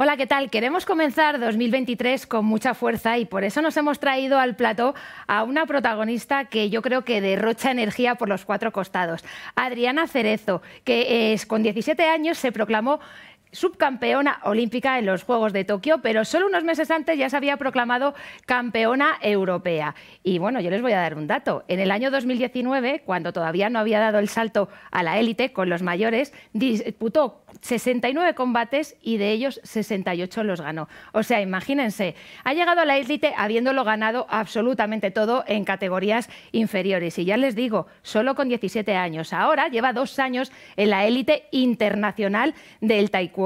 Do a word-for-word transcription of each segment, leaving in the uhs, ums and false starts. Hola, ¿qué tal? Queremos comenzar dos mil veintitrés con mucha fuerza y por eso nos hemos traído al plató a una protagonista que yo creo que derrocha energía por los cuatro costados. Adriana Cerezo, que es, con diecisiete años se proclamó subcampeona olímpica en los Juegos de Tokio, pero solo unos meses antes ya se había proclamado campeona europea. Y bueno, yo les voy a dar un dato. En el año dos mil diecinueve, cuando todavía no había dado el salto a la élite con los mayores, disputó sesenta y nueve combates y de ellos sesenta y ocho los ganó. O sea, imagínense, ha llegado a la élite habiéndolo ganado absolutamente todo en categorías inferiores. Y ya les digo, solo con diecisiete años. Ahora lleva dos años en la élite internacional del taekwondo.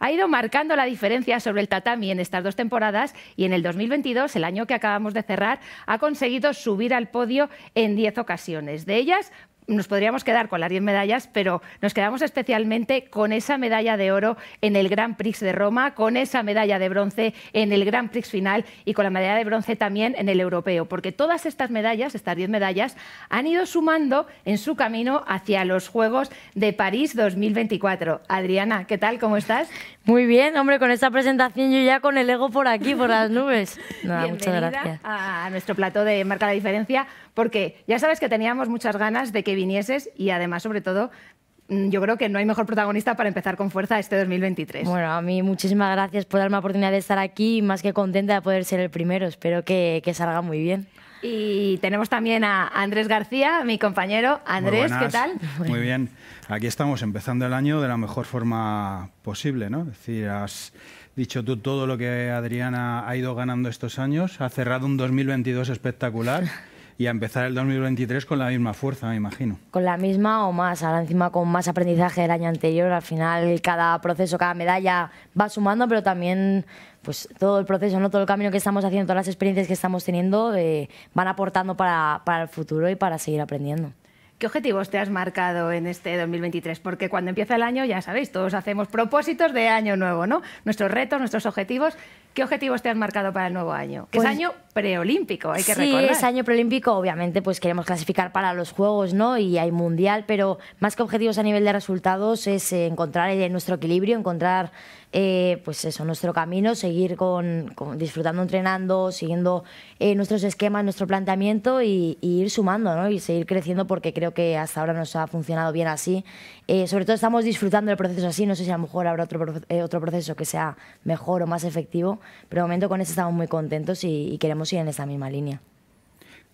Ha ido marcando la diferencia sobre el tatami en estas dos temporadas y en el dos mil veintidós, el año que acabamos de cerrar, ha conseguido subir al podio en diez ocasiones. De ellas, nos podríamos quedar con las diez medallas, pero nos quedamos especialmente con esa medalla de oro en el Grand Prix de Roma, con esa medalla de bronce en el Grand Prix final y con la medalla de bronce también en el europeo, porque todas estas medallas, estas diez medallas, han ido sumando en su camino hacia los Juegos de París dos mil veinticuatro. Adriana, ¿qué tal? ¿Cómo estás? Muy bien, hombre, con esta presentación yo ya con el ego por aquí, por las nubes. Nada, muchas gracias. A nuestro plató de Marca la Diferencia, porque ya sabes que teníamos muchas ganas de que vinieses y además, sobre todo, yo creo que no hay mejor protagonista para empezar con fuerza este dos mil veintitrés. Bueno, a mí muchísimas gracias por darme la oportunidad de estar aquí y más que contenta de poder ser el primero. Espero que, que salga muy bien. Y tenemos también a Andrés García, mi compañero. Andrés, ¿qué tal? Muy bien. Aquí estamos empezando el año de la mejor forma posible, ¿no? Es decir, has dicho tú todo lo que Adriana ha ido ganando estos años. Ha cerrado un dos mil veintidós espectacular. Y a empezar el dos mil veintitrés con la misma fuerza, me imagino. Con la misma o más, ahora encima con más aprendizaje del año anterior. Al final cada proceso, cada medalla va sumando, pero también pues todo el proceso, no todo el camino que estamos haciendo, todas las experiencias que estamos teniendo eh, van aportando para, para el futuro y para seguir aprendiendo. ¿Qué objetivos te has marcado en este dos mil veintitrés? Porque cuando empieza el año, ya sabéis, todos hacemos propósitos de año nuevo, ¿no? Nuestros retos, nuestros objetivos. ¿Qué objetivos te has marcado para el nuevo año? Que pues, es año preolímpico, hay que sí, recordar. Sí, es año preolímpico. Obviamente, pues queremos clasificar para los Juegos, ¿no? Y hay Mundial, pero más que objetivos a nivel de resultados es eh, encontrar eh, nuestro equilibrio, encontrar eh, pues eso, nuestro camino, seguir con, con disfrutando, entrenando, siguiendo eh, nuestros esquemas, nuestro planteamiento y, y ir sumando, ¿no? Y seguir creciendo porque creo que hasta ahora nos ha funcionado bien así. Eh, sobre todo estamos disfrutando del proceso así. No sé si a lo mejor habrá otro, eh, otro proceso que sea mejor o más efectivo. Pero de momento con eso estamos muy contentos y, y queremos ir en esa misma línea.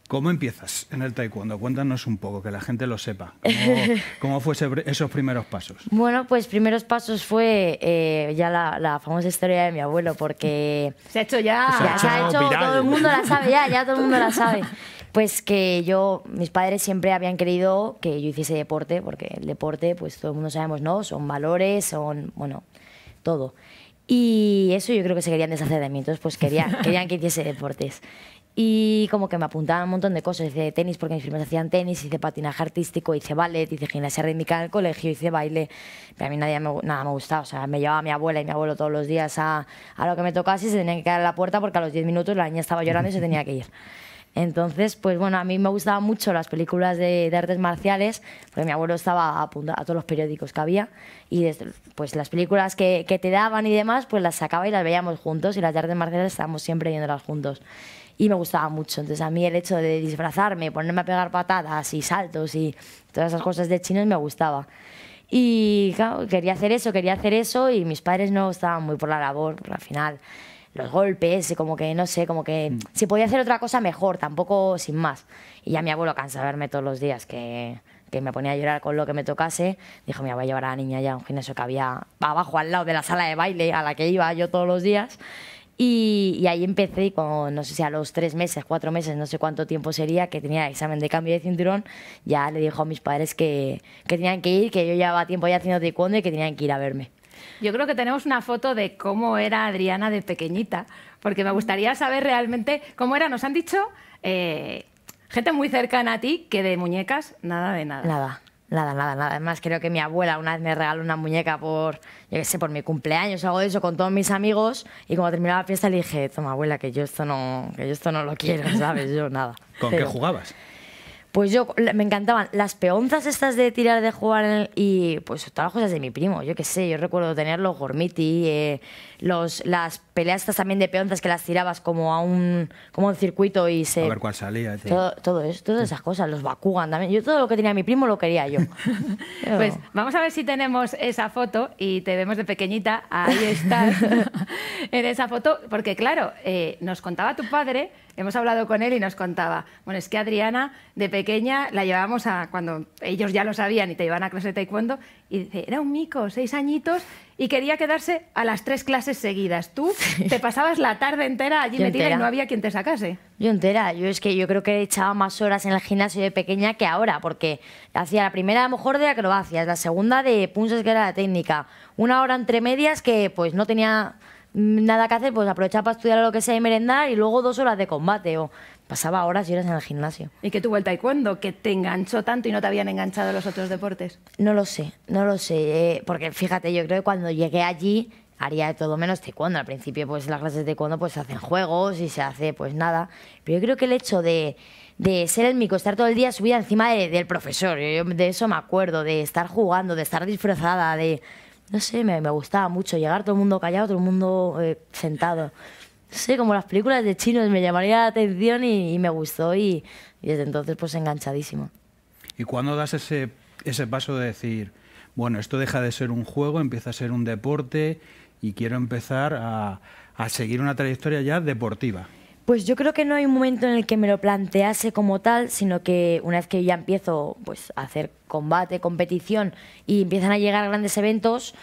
¿Cómo empiezas en el taekwondo? Cuéntanos un poco, que la gente lo sepa. ¿Cómo, cómo fue ese, esos primeros pasos? Bueno, pues primeros pasos fue eh, ya la, la famosa historia de mi abuelo, porque... Se ha hecho ya. Se ha hecho, se ha hecho todo el mundo la sabe ya, ya todo el mundo la sabe. Pues que yo, mis padres siempre habían querido que yo hiciese deporte, porque el deporte, pues todo el mundo sabemos, ¿no? Son valores, son, bueno, todo. Y eso yo creo que se querían deshacer de mí, entonces pues querían, querían que hiciese deportes. Y como que me apuntaban un montón de cosas, hice tenis porque mis primas hacían tenis, hice patinaje artístico, hice ballet, hice gimnasia rítmica en el colegio, hice baile, pero a mí nadie me, nada me gustaba, o sea, me llevaba mi abuela y mi abuelo todos los días a, a lo que me tocase y se tenían que quedar a la puerta porque a los diez minutos la niña estaba llorando y se tenía que ir. Entonces, pues bueno, a mí me gustaban mucho las películas de, de artes marciales, porque mi abuelo estaba apuntado a todos los periódicos que había y desde, pues las películas que, que te daban y demás, pues las sacaba y las veíamos juntos y las de artes marciales estábamos siempre viéndolas juntos. Y me gustaba mucho, entonces a mí el hecho de disfrazarme, ponerme a pegar patadas y saltos y todas esas cosas de chinos me gustaba. Y claro, quería hacer eso, quería hacer eso y mis padres no estaban muy por la labor, porque al final... los golpes, como que, no sé, como que... Mm. Si podía hacer otra cosa, mejor, tampoco sin más. Y ya mi abuelo cansaba verme todos los días, que, que me ponía a llorar con lo que me tocase. Dijo, mira, voy a llevar a la niña ya a un gimnasio que había abajo, al lado de la sala de baile, a la que iba yo todos los días. Y, y ahí empecé, y como, no sé si a los tres meses, cuatro meses, no sé cuánto tiempo sería, que tenía examen de cambio de cinturón, ya le dijo a mis padres que, que tenían que ir, que yo llevaba tiempo ya haciendo taekwondo y que tenían que ir a verme. Yo creo que tenemos una foto de cómo era Adriana de pequeñita, porque me gustaría saber realmente cómo era. Nos han dicho eh, gente muy cercana a ti que de muñecas nada de nada. Nada, nada, nada, nada. Además, creo que mi abuela una vez me regaló una muñeca por, yo qué sé, por mi cumpleaños o algo de eso con todos mis amigos y cuando terminaba la fiesta le dije, toma abuela, que yo esto no, que yo esto no lo quiero, ¿sabes? Yo nada. ¿Con Pero, qué jugabas? Pues yo, me encantaban las peonzas estas de tirar de jugar en el, y pues todas las cosas de mi primo, yo qué sé, yo recuerdo tener los gormiti, eh, los, las peleas estas también de peonzas que las tirabas como a un, como a un circuito y se... A ver cuál salía. Tío. Todo, todo eso, todas esas cosas, los Bakugan también, yo todo lo que tenía mi primo lo quería yo. Pero... Pues vamos a ver si tenemos esa foto y te vemos de pequeñita, ahí estás, en esa foto, porque claro, eh, nos contaba tu padre... Hemos hablado con él y nos contaba, bueno, es que Adriana, de pequeña, la llevábamos a, cuando ellos ya lo sabían y te llevaban a clase de taekwondo, y dice, era un mico, seis añitos, y quería quedarse a las tres clases seguidas. Tú te pasabas la tarde entera allí metida y no había quien te sacase. Yo entera, yo es que yo creo que echaba más horas en el gimnasio de pequeña que ahora, porque hacía la primera a lo mejor de acrobacias, la segunda de punches que era la técnica, una hora entre medias que pues no tenía... nada que hacer, pues aprovechaba para estudiar lo que sea y merendar y luego dos horas de combate o pasaba horas y horas en el gimnasio. ¿Y qué tuvo el taekwondo que te enganchó tanto y no te habían enganchado los otros deportes? No lo sé, no lo sé, eh, porque fíjate, yo creo que cuando llegué allí haría de todo menos taekwondo. Al principio pues las clases de taekwondo pues se hacen juegos y se hace pues nada, pero yo creo que el hecho de, de ser el mico, estar todo el día subida encima de, del profesor, yo de eso me acuerdo, de estar jugando, de estar disfrazada, de... No sé, me, me gustaba mucho llegar, todo el mundo callado, todo el mundo eh, sentado. No sé, como las películas de chinos, me llamaría la atención y, y me gustó y, y desde entonces pues enganchadísimo. ¿Y cuándo das ese, ese paso de decir, bueno, esto deja de ser un juego, empieza a ser un deporte y quiero empezar a, a seguir una trayectoria ya deportiva? Pues yo creo que no hay un momento en el que me lo plantease como tal, sino que una vez que ya empiezo pues, a hacer combate, competición y empiezan a llegar grandes eventos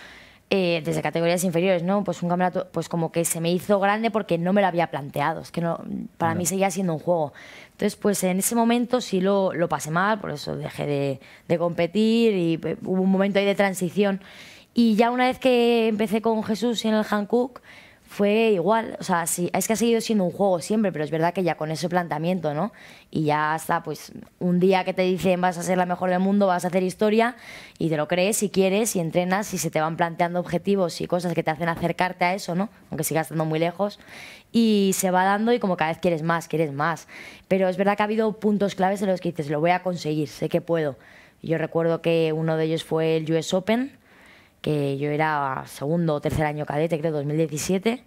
eh, desde categorías inferiores, ¿no? Pues un campeonato, pues como que se me hizo grande porque no me lo había planteado, es que no, para no. mí seguía siendo un juego. Entonces, pues en ese momento sí lo, lo pasé mal, por eso dejé de, de competir y pues, hubo un momento ahí de transición. Y ya una vez que empecé con Jesús en el Hancock, fue igual, o sea, sí, es que ha seguido siendo un juego siempre, pero es verdad que ya con ese planteamiento, ¿no? Y ya hasta, pues, un día que te dicen vas a ser la mejor del mundo, vas a hacer historia, y te lo crees, si quieres, y entrenas, y se te van planteando objetivos y cosas que te hacen acercarte a eso, ¿no? Aunque sigas estando muy lejos, y se va dando y como cada vez quieres más, quieres más. Pero es verdad que ha habido puntos claves en los que dices, lo voy a conseguir, sé que puedo. Yo recuerdo que uno de ellos fue el U S Open, que yo era segundo o tercer año cadete, creo, dos mil diecisiete.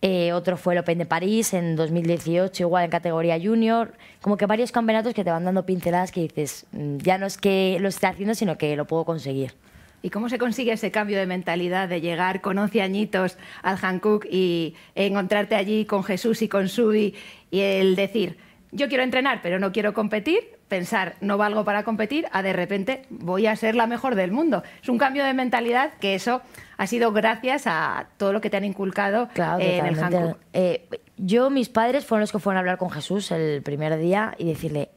Eh, otro fue el Open de París en dos mil dieciocho, igual en categoría junior. Como que varios campeonatos que te van dando pinceladas que dices, ya no es que lo esté haciendo, sino que lo puedo conseguir. ¿Y cómo se consigue ese cambio de mentalidad de llegar con once añitos al Hankook y encontrarte allí con Jesús y con Sui y el decir, yo quiero entrenar, pero no quiero competir? Pensar, no valgo para competir, a de repente voy a ser la mejor del mundo. Es un cambio de mentalidad que eso ha sido gracias a todo lo que te han inculcado claro, eh, en el Hancock. Eh, yo, mis padres fueron los que fueron a hablar con Jesús el primer día y decirle,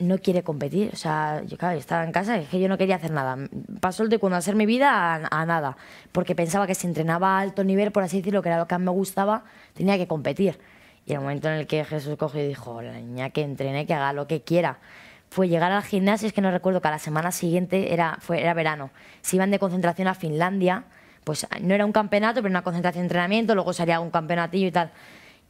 no quiere competir. O sea, yo, claro, yo estaba en casa y es que yo no quería hacer nada. Pasó el de cuando hacer mi vida a, a nada, porque pensaba que si entrenaba a alto nivel, por así decirlo, que era lo que a mí me gustaba, tenía que competir. Y el momento en el que Jesús cogió y dijo, la niña que entrene, que haga lo que quiera, fue llegar al gimnasio, es que no recuerdo que a la semana siguiente era, fue, era verano, se iban de concentración a Finlandia, pues no era un campeonato, pero una concentración de entrenamiento, luego salía un campeonatillo y tal.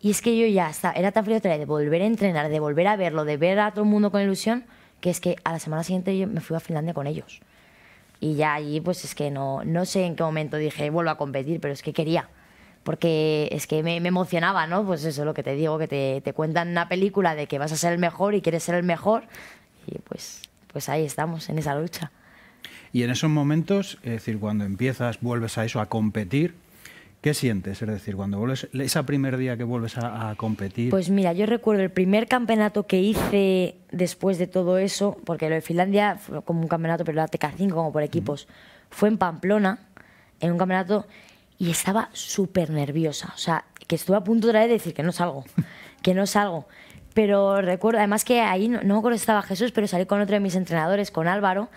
Y es que yo ya estaba, era tan frío de volver a entrenar, de volver a verlo, de ver a todo el mundo con ilusión, que es que a la semana siguiente yo me fui a Finlandia con ellos. Y ya allí, pues es que no, no sé en qué momento dije, vuelvo a competir, pero es que quería. Porque es que me, me emocionaba, ¿no? Pues eso es lo que te digo, que te, te cuentan una película de que vas a ser el mejor y quieres ser el mejor. Y pues, pues ahí estamos, en esa lucha. Y en esos momentos, es decir, cuando empiezas, vuelves a eso, a competir, ¿qué sientes? Es decir, cuando vuelves, ese primer día que vuelves a, a competir... Pues mira, yo recuerdo el primer campeonato que hice después de todo eso, porque lo de Finlandia fue como un campeonato, pero la T K cinco como por equipos, uh-huh. fue en Pamplona, en un campeonato, y estaba súper nerviosa. O sea, que estuve a punto otra vez de decir que no salgo, que no salgo. Pero recuerdo, además que ahí, no, no me acuerdo si estaba Jesús, pero salí con otro de mis entrenadores, con Álvaro,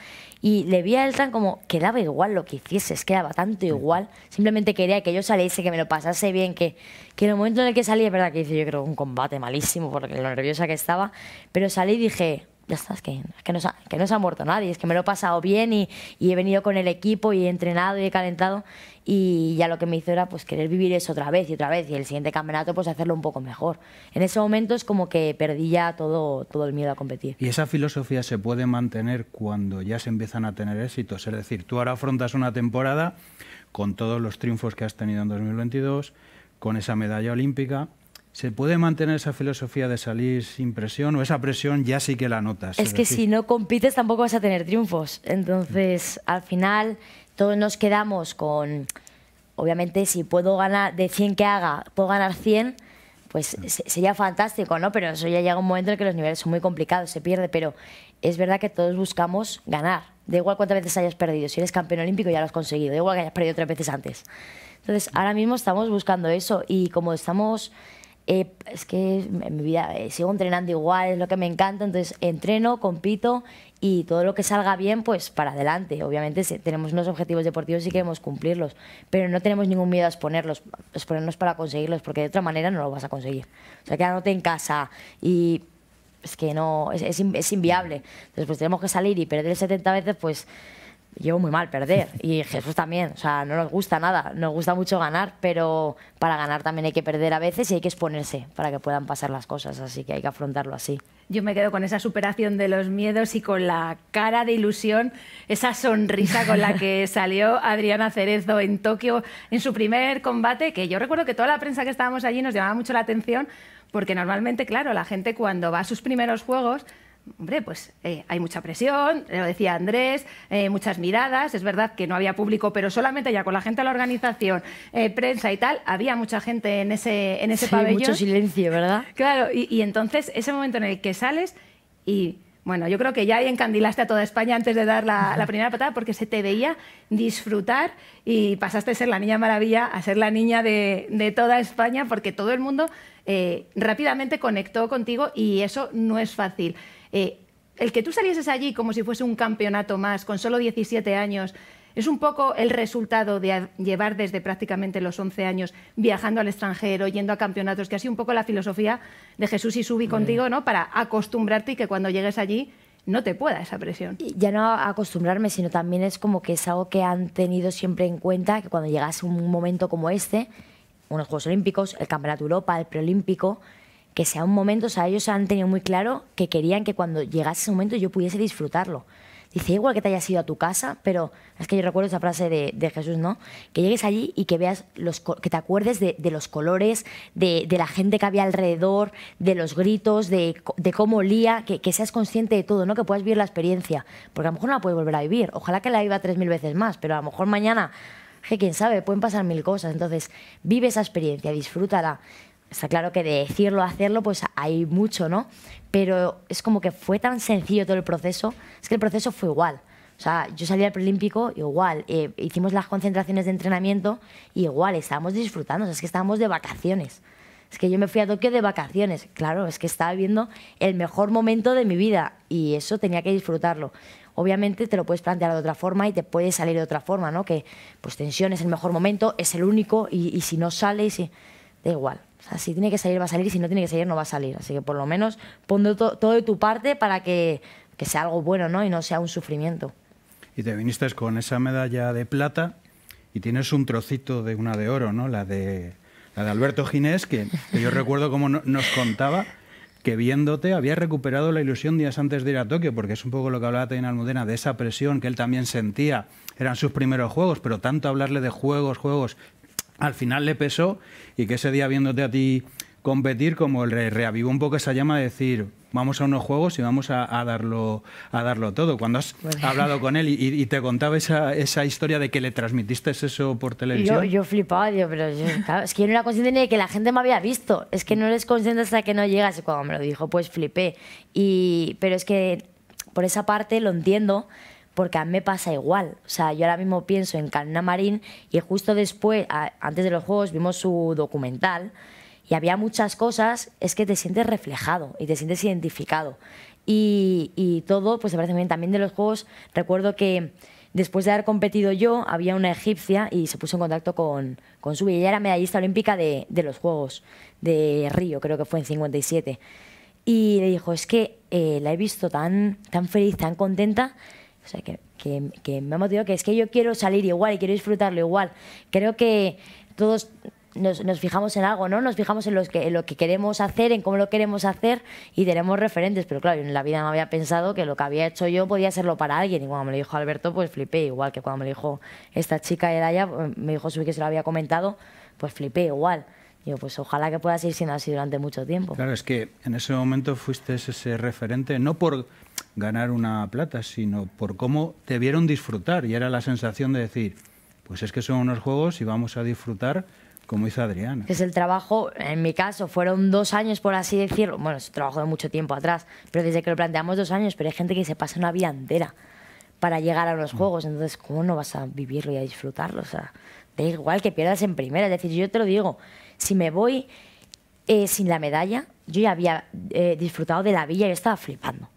y le vi a él tan como, quedaba igual lo que hicieses, quedaba tanto igual, simplemente quería que yo saliese, que me lo pasase bien, que, que en el momento en el que salí, es verdad que hice yo creo un combate malísimo, porque lo nerviosa que estaba, pero salí y dije, ya está, es que, es que, no se ha, que no se ha muerto nadie, es que me lo he pasado bien y, y he venido con el equipo y he entrenado y he calentado, y ya lo que me hizo era pues querer vivir eso otra vez y otra vez, y el siguiente campeonato pues hacerlo un poco mejor. En ese momento es como que perdí ya todo, todo el miedo a competir. ¿Y esa filosofía se puede mantener cuando ya se empiezan a tener éxitos? Es decir, tú ahora afrontas una temporada con todos los triunfos que has tenido en dos mil veintidós, con esa medalla olímpica. ¿Se puede mantener esa filosofía de salir sin presión, o esa presión ya sí que la notas? Es, es que decir, si no compites tampoco vas a tener triunfos. Entonces, al final, todos nos quedamos con... Obviamente, si puedo ganar de cien que haga, puedo ganar cien, pues sería fantástico, ¿no? Pero eso ya llega un momento en el que los niveles son muy complicados, se pierde. Pero es verdad que todos buscamos ganar. Da igual cuántas veces hayas perdido. Si eres campeón olímpico ya lo has conseguido. Da igual que hayas perdido tres veces antes. Entonces, ahora mismo estamos buscando eso. Y como estamos... Eh, es que en mi vida eh, sigo entrenando igual, es lo que me encanta, entonces entreno, compito y todo lo que salga bien, pues para adelante. Obviamente si tenemos unos objetivos deportivos y queremos cumplirlos, pero no tenemos ningún miedo a exponerlos, exponernos para conseguirlos, porque de otra manera no lo vas a conseguir. O sea, quedándote en casa y es que no, es, es, es inviable. Entonces pues tenemos que salir y perder setenta veces, pues... Llevo muy mal perder, y Jesús también, o sea, no nos gusta nada, nos gusta mucho ganar, pero para ganar también hay que perder a veces y hay que exponerse para que puedan pasar las cosas, así que hay que afrontarlo así. Yo me quedo con esa superación de los miedos y con la cara de ilusión, esa sonrisa con la que salió Adriana Cerezo en Tokio en su primer combate, que yo recuerdo que toda la prensa que estábamos allí nos llamaba mucho la atención, porque normalmente, claro, la gente cuando va a sus primeros juegos... Hombre, pues eh, hay mucha presión, lo decía Andrés, eh, muchas miradas. Es verdad que no había público, pero solamente ya con la gente de la organización, eh, prensa y tal, había mucha gente en ese, en ese sí, pabellón. Mucho silencio, ¿verdad? Claro, y, y entonces ese momento en el que sales y, bueno, yo creo que ya ahí encandilaste a toda España antes de dar la, la primera patada, porque se te veía disfrutar y pasaste de ser la niña maravilla a ser la niña de, de toda España, porque todo el mundo eh, rápidamente conectó contigo y eso no es fácil. Eh, el que tú salieses allí como si fuese un campeonato más, con solo diecisiete años, es un poco el resultado de llevar desde prácticamente los once años viajando al extranjero, yendo a campeonatos, que ha sido un poco la filosofía de Jesús y Subi contigo, ¿no? Para acostumbrarte y que cuando llegues allí no te pueda esa presión. Ya no acostumbrarme, sino también es como que es algo que han tenido siempre en cuenta, que cuando llegas a un momento como este, unos Juegos Olímpicos, el Campeonato Europa, el Preolímpico, que sea un momento, o sea, ellos han tenido muy claro que querían que cuando llegase ese momento yo pudiese disfrutarlo. Dice, igual que te hayas ido a tu casa, pero es que yo recuerdo esa frase de, de Jesús, ¿no? Que llegues allí y que veas, los, que te acuerdes de, de los colores, de, de la gente que había alrededor, de los gritos, de, de cómo olía, que, que seas consciente de todo, ¿no? Que puedas vivir la experiencia, porque a lo mejor no la puedes volver a vivir. Ojalá que la viva tres mil veces más, pero a lo mejor mañana, que quién sabe, pueden pasar mil cosas. Entonces, vive esa experiencia, disfrútala. Está claro que de decirlo a hacerlo, pues hay mucho, ¿no? Pero es como que fue tan sencillo todo el proceso. Es que el proceso fue igual. O sea, yo salí al preolímpico igual. Eh, hicimos las concentraciones de entrenamiento y igual, estábamos disfrutando. O sea, es que estábamos de vacaciones. Es que yo me fui a Tokio de vacaciones. Claro, es que estaba viviendo el mejor momento de mi vida y eso tenía que disfrutarlo. Obviamente te lo puedes plantear de otra forma y te puede salir de otra forma, ¿no? Que pues tensión es el mejor momento, es el único y, y si no sale, si... da igual. O sea, si tiene que salir, va a salir, y si no tiene que salir, no va a salir. Así que por lo menos pon to todo de tu parte para que, que sea algo bueno, ¿no? Y no sea un sufrimiento. Y te viniste con esa medalla de plata y tienes un trocito de una de oro, ¿no? La de, la de Alberto Ginés, que, que yo recuerdo cómo no, nos contaba que viéndote había recuperado la ilusión días antes de ir a Tokio, porque es un poco lo que hablaba también Almudena, de esa presión que él también sentía. Eran sus primeros juegos, pero tanto hablarle de juegos, juegos... Al final le pesó, y que ese día viéndote a ti competir como re reavivó un poco esa llama de decir vamos a unos juegos y vamos a, a, darlo, a darlo todo. Cuando has bueno. hablado con él y, y te contaba esa, esa historia de que le transmitiste eso por televisión. Yo, yo flipaba, tío, pero yo, claro, es que yo no era consciente ni de que la gente me había visto. Es que no eres consciente hasta que no llegas. Y cuando me lo dijo, pues flipé. Y, pero es que por esa parte lo entiendo, porque a mí me pasa igual. O sea, yo ahora mismo pienso en Carolina Marín y justo después, a, antes de los Juegos, vimos su documental y había muchas cosas, es que te sientes reflejado y te sientes identificado. Y, y todo, pues me parece muy bien. También de los Juegos, recuerdo que después de haber competido yo, había una egipcia y se puso en contacto con, con Sui. Ella era medallista olímpica de, de los Juegos de Río, creo que fue en cincuenta y siete. Y le dijo, es que eh, la he visto tan, tan feliz, tan contenta, o sea, que, que, que me ha motivado, que es que yo quiero salir igual y quiero disfrutarlo igual. Creo que todos nos, nos fijamos en algo, ¿no? Nos fijamos en, los que, en lo que queremos hacer, en cómo lo queremos hacer y tenemos referentes. Pero claro, yo en la vida no había pensado que lo que había hecho yo podía hacerlo para alguien. Y cuando me lo dijo Alberto, pues flipé. Igual que cuando me lo dijo esta chica, Aya, me dijo Sui que se lo había comentado, pues flipé igual. Yo, pues ojalá que puedas ir siendo así durante mucho tiempo. Claro, es que en ese momento fuiste ese referente, no por ganar una plata, sino por cómo te vieron disfrutar. Y era la sensación de decir, pues es que son unos juegos y vamos a disfrutar como hizo Adriana. Es el trabajo, en mi caso, fueron dos años, por así decirlo. Bueno, es un trabajo de mucho tiempo atrás, pero desde que lo planteamos dos años, pero hay gente que se pasa una vida entera para llegar a los mm. juegos. Entonces, ¿cómo no vas a vivirlo y a disfrutarlo? O sea, da igual que pierdas en primera. Es decir, yo te lo digo, si me voy eh, sin la medalla, yo ya había eh, disfrutado de la villa, yo estaba flipando.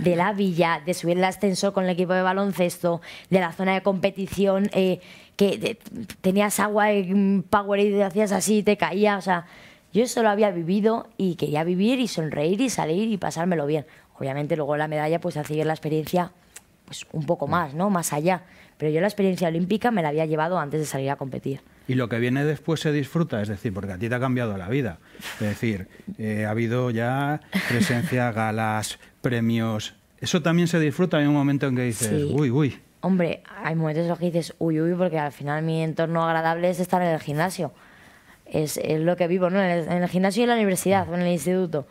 De la villa, de subir el ascensor con el equipo de baloncesto, de la zona de competición, eh, que de, tenías agua en Powerade y hacías así y te caía. O sea, yo solo había vivido y quería vivir y sonreír y salir y pasármelo bien. Obviamente luego la medalla pues hacía la experiencia pues un poco más, ¿no? Más allá. Pero yo la experiencia olímpica me la había llevado antes de salir a competir. Y lo que viene después se disfruta, es decir, porque a ti te ha cambiado la vida. Es decir, eh, ha habido ya presencia, galas, premios. Eso también se disfruta en un momento en que dices, sí. uy, uy. Hombre, hay momentos en los que dices, uy, uy, porque al final mi entorno agradable es estar en el gimnasio. Es, es lo que vivo, ¿no? En el, en el gimnasio y en la universidad, en el instituto.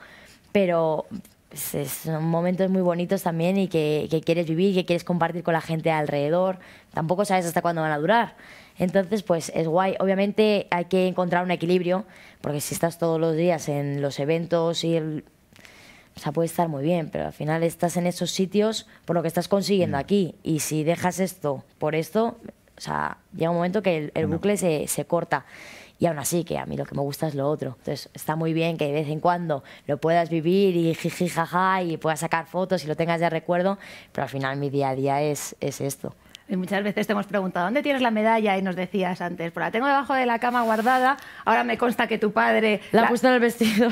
Pero son momentos muy bonitos también y que, que quieres vivir, que quieres compartir con la gente alrededor. Tampoco sabes hasta cuándo van a durar. Entonces, pues es guay. Obviamente hay que encontrar un equilibrio, porque si estás todos los días en los eventos y el... O sea, puede estar muy bien, pero al final estás en esos sitios por lo que estás consiguiendo no. aquí. Y si dejas esto por esto, o sea, llega un momento que el, el no. bucle se, se corta. Y aún así, que a mí lo que me gusta es lo otro. Entonces, está muy bien que de vez en cuando lo puedas vivir y jiji, jaja, y puedas sacar fotos y lo tengas de recuerdo, pero al final mi día a día es, es esto. Y muchas veces te hemos preguntado, ¿dónde tienes la medalla? Y nos decías antes, pues la tengo debajo de la cama guardada, ahora me consta que tu padre... La, la... ha puesto en el vestido.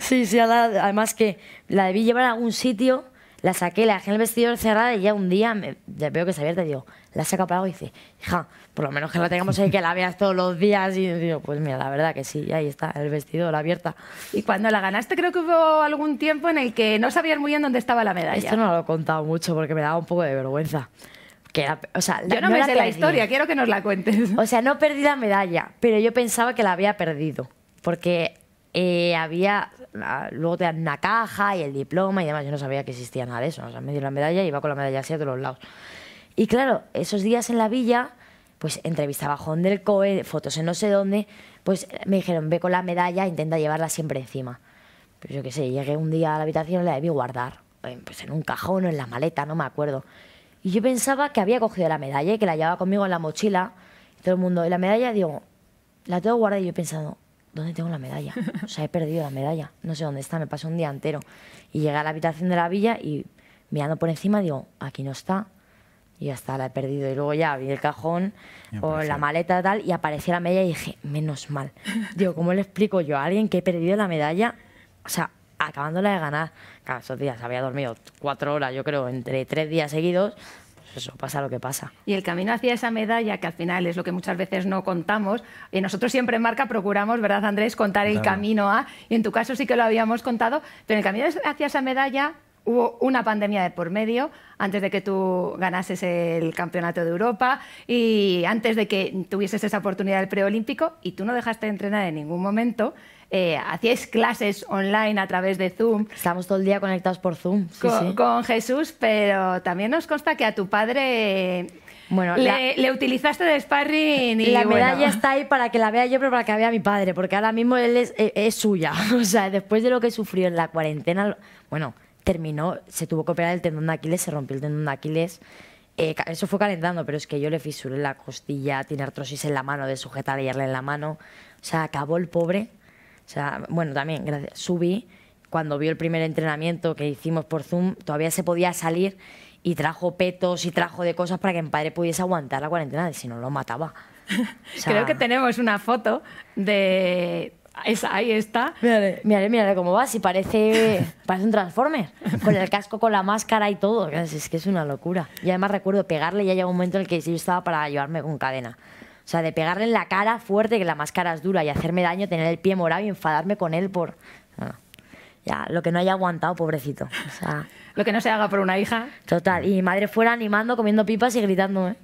Sí, sí, además que la debí llevar a algún sitio, la saqué, la dejé en el vestidor cerrada y ya un día me, ya veo que se abierta y digo, la saco para algo y dice, hija, por lo menos que la tengamos ahí, que la veas todos los días. Y digo, pues mira, la verdad que sí, ahí está, el vestidor abierta. Y cuando la ganaste creo que hubo algún tiempo en el que no sabías muy bien dónde estaba la medalla. Esto no lo he contado mucho porque me daba un poco de vergüenza. Que era, o sea, yo no, no me sé la historia, quiero que nos la cuentes. O sea, no perdí la medalla, pero yo pensaba que la había perdido, porque eh, había, luego te dan una caja y el diploma y demás, yo no sabía que existía nada de eso, o sea, me dio la medalla y iba con la medalla así a todos los lados. Y claro, esos días en la villa, pues entrevistaba a Juan del Coe, fotos en no sé dónde, pues me dijeron, ve con la medalla, intenta llevarla siempre encima. Pero yo qué sé, llegué un día a la habitación y la debí guardar, pues en un cajón o en la maleta, no me acuerdo. Y yo pensaba que había cogido la medalla y que la llevaba conmigo en la mochila. Y todo el mundo, y la medalla, digo, la tengo guardada. Y yo pensando, ¿dónde tengo la medalla? O sea, he perdido la medalla. No sé dónde está, me pasó un día entero. Y llegué a la habitación de la villa y mirando por encima, digo, aquí no está. Y ya está, la he perdido. Y luego ya abrí el cajón o la maleta tal y apareció la medalla y dije, menos mal. Digo, ¿cómo le explico yo a alguien que he perdido la medalla? O sea, acabándola de ganar. Claro, esos días había dormido cuatro horas, yo creo, entre tres días seguidos. Pues eso, pasa lo que pasa. Y el camino hacia esa medalla, que al final es lo que muchas veces no contamos, y nosotros siempre en Marca procuramos, ¿verdad, Andrés?, contar el claro. camino a, y en tu caso sí que lo habíamos contado, pero en el camino hacia esa medalla hubo una pandemia de por medio, antes de que tú ganases el Campeonato de Europa y antes de que tuvieses esa oportunidad del preolímpico, y tú no dejaste de entrenar en ningún momento. Eh, hacíais clases online a través de Zoom. Estamos todo el día conectados por Zoom. Sí, con, sí. con Jesús, pero también nos consta que a tu padre bueno, le, la, le utilizaste de sparring. Y la medalla bueno. está ahí para que la vea yo, pero para que la vea mi padre, porque ahora mismo él es, es, es suya. O sea, después de lo que sufrió en la cuarentena, bueno, terminó, se tuvo que operar el tendón de Aquiles, se rompió el tendón de Aquiles. Eh, eso fue calentando, pero es que yo le fisuré la costilla, tiene artrosis en la mano, de sujetar y darle en la mano. O sea, acabó el pobre. O sea, bueno, también, gracias. Subí, cuando vio el primer entrenamiento que hicimos por Zoom, todavía se podía salir y trajo petos y trajo de cosas para que mi padre pudiese aguantar la cuarentena, y si no, lo mataba. O sea, creo que tenemos una foto de... Esa, ahí está. Mírale, mírale, mírale cómo va. Si parece, parece un Transformer. Con el casco, con la máscara y todo. Es que es una locura. Y además recuerdo pegarle, ya llegó un momento en el que yo estaba para llevarme con cadena. O sea, de pegarle en la cara fuerte, que la máscara es dura, y hacerme daño, tener el pie morado y enfadarme con él por... Bueno, ya, lo que no haya aguantado, pobrecito. O sea, lo que no se haga por una hija. Total. Y mi madre fuera animando, comiendo pipas y gritando, ¿eh?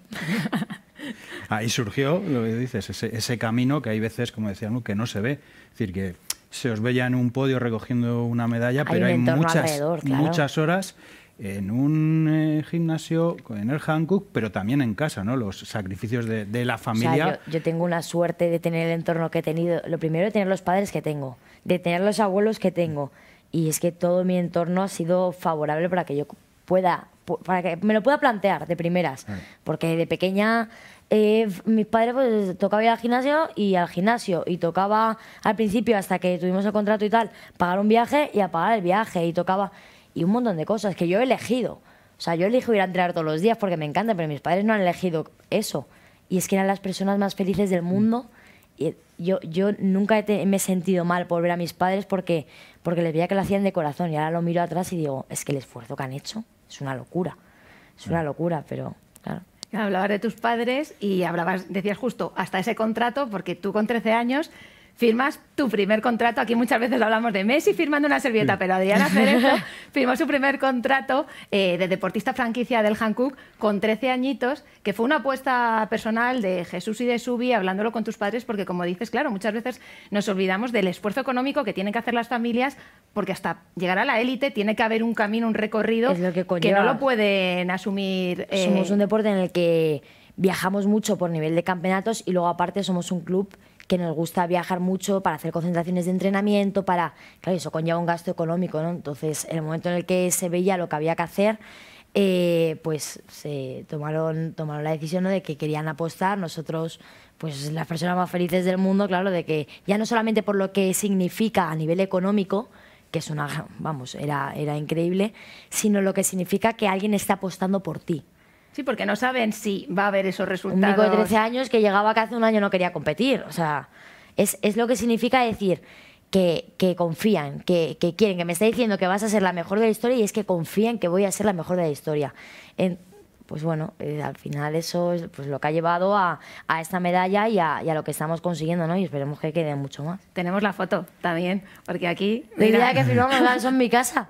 Ahí surgió, lo que dices, ese, ese camino que hay veces, como decía Anu, que no se ve. Es decir, que se os ve ya en un podio recogiendo una medalla, hay pero hay muchas, claro. muchas horas en un eh, gimnasio, en el Hancock, pero también en casa, ¿no? Los sacrificios de, de la familia. O sea, yo, yo tengo una suerte de tener el entorno que he tenido. Lo primero, de tener los padres que tengo, de tener los abuelos que tengo. Y es que todo mi entorno ha sido favorable para que yo pueda... para que me lo pueda plantear de primeras, porque de pequeña eh, mis padres pues, tocaba ir al gimnasio y al gimnasio y tocaba al principio hasta que tuvimos el contrato y tal, pagar un viaje y apagar el viaje y tocaba y un montón de cosas que yo he elegido, o sea, yo elijo ir a entrenar todos los días porque me encanta, pero mis padres no han elegido eso y es que eran las personas más felices del mundo y yo, yo nunca he me he sentido mal por ver a mis padres porque, porque les veía que lo hacían de corazón y ahora lo miro atrás y digo, es que el esfuerzo que han hecho es una locura, es una locura, pero claro. Hablabas de tus padres y hablabas, decías justo, hasta ese contrato, porque tú con trece años firmas tu primer contrato. Aquí muchas veces hablamos de Messi firmando una servilleta, sí. pero Adriana Cerezo firmó su primer contrato eh, de deportista franquicia del Hancock con trece añitos, que fue una apuesta personal de Jesús y de Sui, hablándolo con tus padres, porque como dices, claro, muchas veces nos olvidamos del esfuerzo económico que tienen que hacer las familias, porque hasta llegar a la élite tiene que haber un camino, un recorrido es lo que, que no lo pueden asumir. Eh... Somos un deporte en el que viajamos mucho por nivel de campeonatos y luego aparte somos un club que nos gusta viajar mucho para hacer concentraciones de entrenamiento, para... Claro, eso conlleva un gasto económico, ¿no? Entonces, en el momento en el que se veía lo que había que hacer, eh, pues se tomaron, tomaron la decisión, ¿no?, de que querían apostar. Nosotros, pues las personas más felices del mundo, claro, de que ya no solamente por lo que significa a nivel económico, que es una... Vamos, era, era increíble, sino lo que significa que alguien está apostando por ti. Sí, porque no saben si va a haber esos resultados. Un chico de trece años que llegaba que hace un año no quería competir. O sea, es, es lo que significa decir que, que confían, que, que quieren, que me está diciendo que vas a ser la mejor de la historia y es que confían que voy a ser la mejor de la historia. En, pues bueno, eh, al final eso es pues, lo que ha llevado a, a esta medalla y a, y a lo que estamos consiguiendo, ¿no? Y esperemos que quede mucho más. Tenemos la foto también, porque aquí... La idea que firmamos eso en mi casa.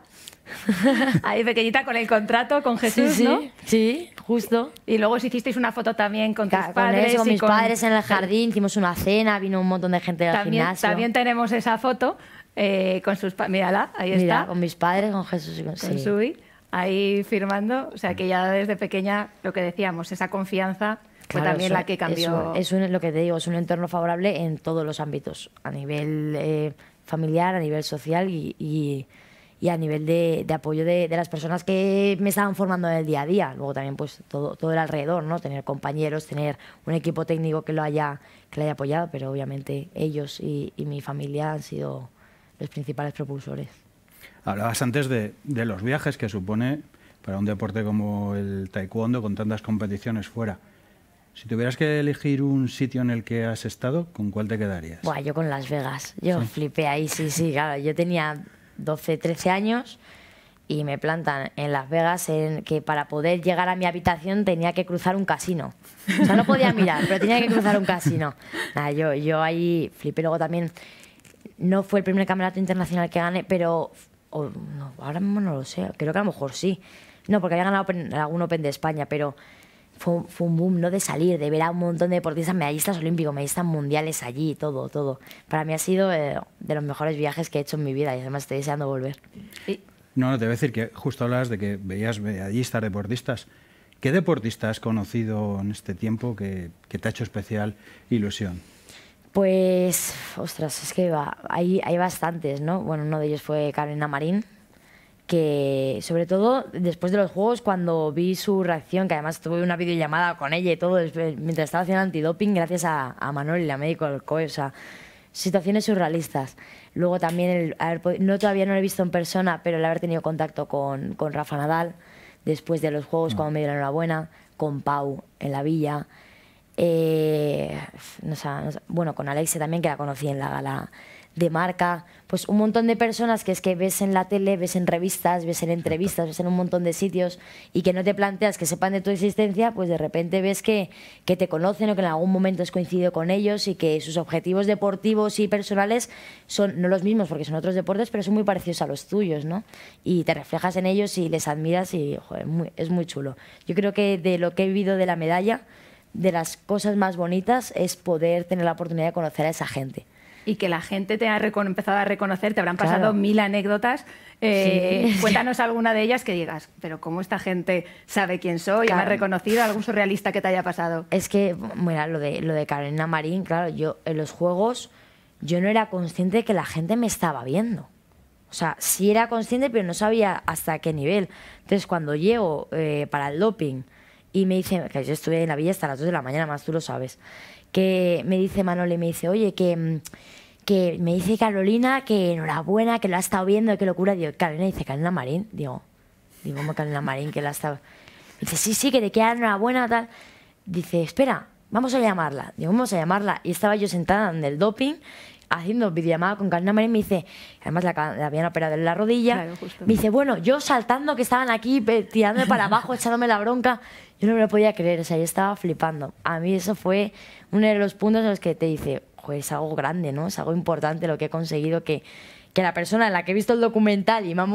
Ahí pequeñita con el contrato con Jesús, sí, sí, ¿no? Sí, justo. Y luego os hicisteis una foto también con tus con padres eso, con y mis con... padres en el jardín, hicimos una cena, vino un montón de gente del también, gimnasio. También tenemos esa foto eh, con sus padres, mírala, ahí Mira, está. Con mis padres, con Jesús y con, con sí. Sui, ahí firmando, o sea que ya desde pequeña lo que decíamos, esa confianza fue claro, también eso, la que cambió. Eso, es un, lo que te digo, es un entorno favorable en todos los ámbitos, a nivel eh, familiar, a nivel social y... y y a nivel de, de apoyo de, de las personas que me estaban formando en el día a día. Luego también pues todo, todo el alrededor, ¿no? Tener compañeros, tener un equipo técnico que lo haya, que lo haya apoyado, pero obviamente ellos y, y mi familia han sido los principales propulsores. Hablabas antes de, de los viajes que supone para un deporte como el taekwondo con tantas competiciones fuera. Si tuvieras que elegir un sitio en el que has estado, ¿con cuál te quedarías? Buah, yo con Las Vegas. Yo ¿Sí? flipé ahí, sí, sí, claro. Yo tenía... doce, trece años y me plantan en Las Vegas en que para poder llegar a mi habitación tenía que cruzar un casino. O sea, no podía mirar, pero tenía que cruzar un casino. Nada, yo, yo ahí flipé. Luego también, no fue el primer campeonato internacional que gané, pero oh, no, ahora mismo no lo sé, creo que a lo mejor sí. No, porque había ganado open, algún Open de España, pero fue, fue un boom, ¿no?, de salir, de ver a un montón de deportistas, medallistas olímpicos, medallistas mundiales allí, todo, todo. Para mí ha sido eh, de los mejores viajes que he hecho en mi vida y además estoy deseando volver. Y... No, no, te voy a decir que justo hablabas de que veías medallistas, deportistas. ¿Qué deportista has conocido en este tiempo que, que te ha hecho especial ilusión? Pues, ostras, es que va, hay, hay bastantes, ¿no? Bueno, uno de ellos fue Carolina Marín, que sobre todo después de los Juegos, cuando vi su reacción, que además tuve una videollamada con ella y todo, mientras estaba haciendo antidoping, gracias a, a Manuel y la médico del C O E, o sea, situaciones surrealistas. Luego también, el, haber, no, todavía no lo he visto en persona, pero el haber tenido contacto con, con Rafa Nadal, después de los Juegos, no. cuando me dio la enhorabuena, con Pau en la villa, eh, no sé, no sé, bueno, con Alexia también, que la conocí en la gala de MARCA, pues un montón de personas que es que ves en la tele, ves en revistas, ves en entrevistas, ves en un montón de sitios y que no te planteas que sepan de tu existencia, pues de repente ves que, que te conocen o que en algún momento has coincidido con ellos y que sus objetivos deportivos y personales son no los mismos porque son otros deportes, pero son muy parecidos a los tuyos, ¿no? Y te reflejas en ellos y les admiras y joder, muy, es muy chulo. Yo creo que de lo que he vivido de la medalla, de las cosas más bonitas es poder tener la oportunidad de conocer a esa gente. Y que la gente te ha empezado a reconocer, te habrán pasado claro. mil anécdotas. Eh, sí. Cuéntanos alguna de ellas que digas, pero ¿cómo esta gente sabe quién soy? Claro. ¿Me ha reconocido? ¿Algún surrealista que te haya pasado? Es que, mira, lo de, lo de Carolina Marín, claro, yo en los juegos yo no era consciente de que la gente me estaba viendo. O sea, sí era consciente, pero no sabía hasta qué nivel. Entonces, cuando llego eh, para el doping y me dicen, que yo estuve en la villa hasta las dos de la mañana, más tú lo sabes, que me dice Manolo y me dice, oye, que, que me dice Carolina que enhorabuena, que lo ha estado viendo, qué locura. Digo, Carolina, dice, Carolina Marín. Digo, digo, ¿cómo Carolina Marín que la ha estado? Dice, sí, sí, que te queda enhorabuena, tal. Dice, espera, vamos a llamarla. Digo, vamos a llamarla. Y estaba yo sentada en el doping, haciendo videollamada con Carolina Marín, me dice, además la, la habían operado en la rodilla, claro, me dice, bueno, yo saltando que estaban aquí, tirándome para abajo, echándome la bronca, yo no me lo podía creer, o sea, yo estaba flipando. A mí eso fue uno de los puntos en los que te dice, joder, es algo grande, ¿no? Es algo importante lo que he conseguido, que, que la persona en la que he visto el documental y me ha,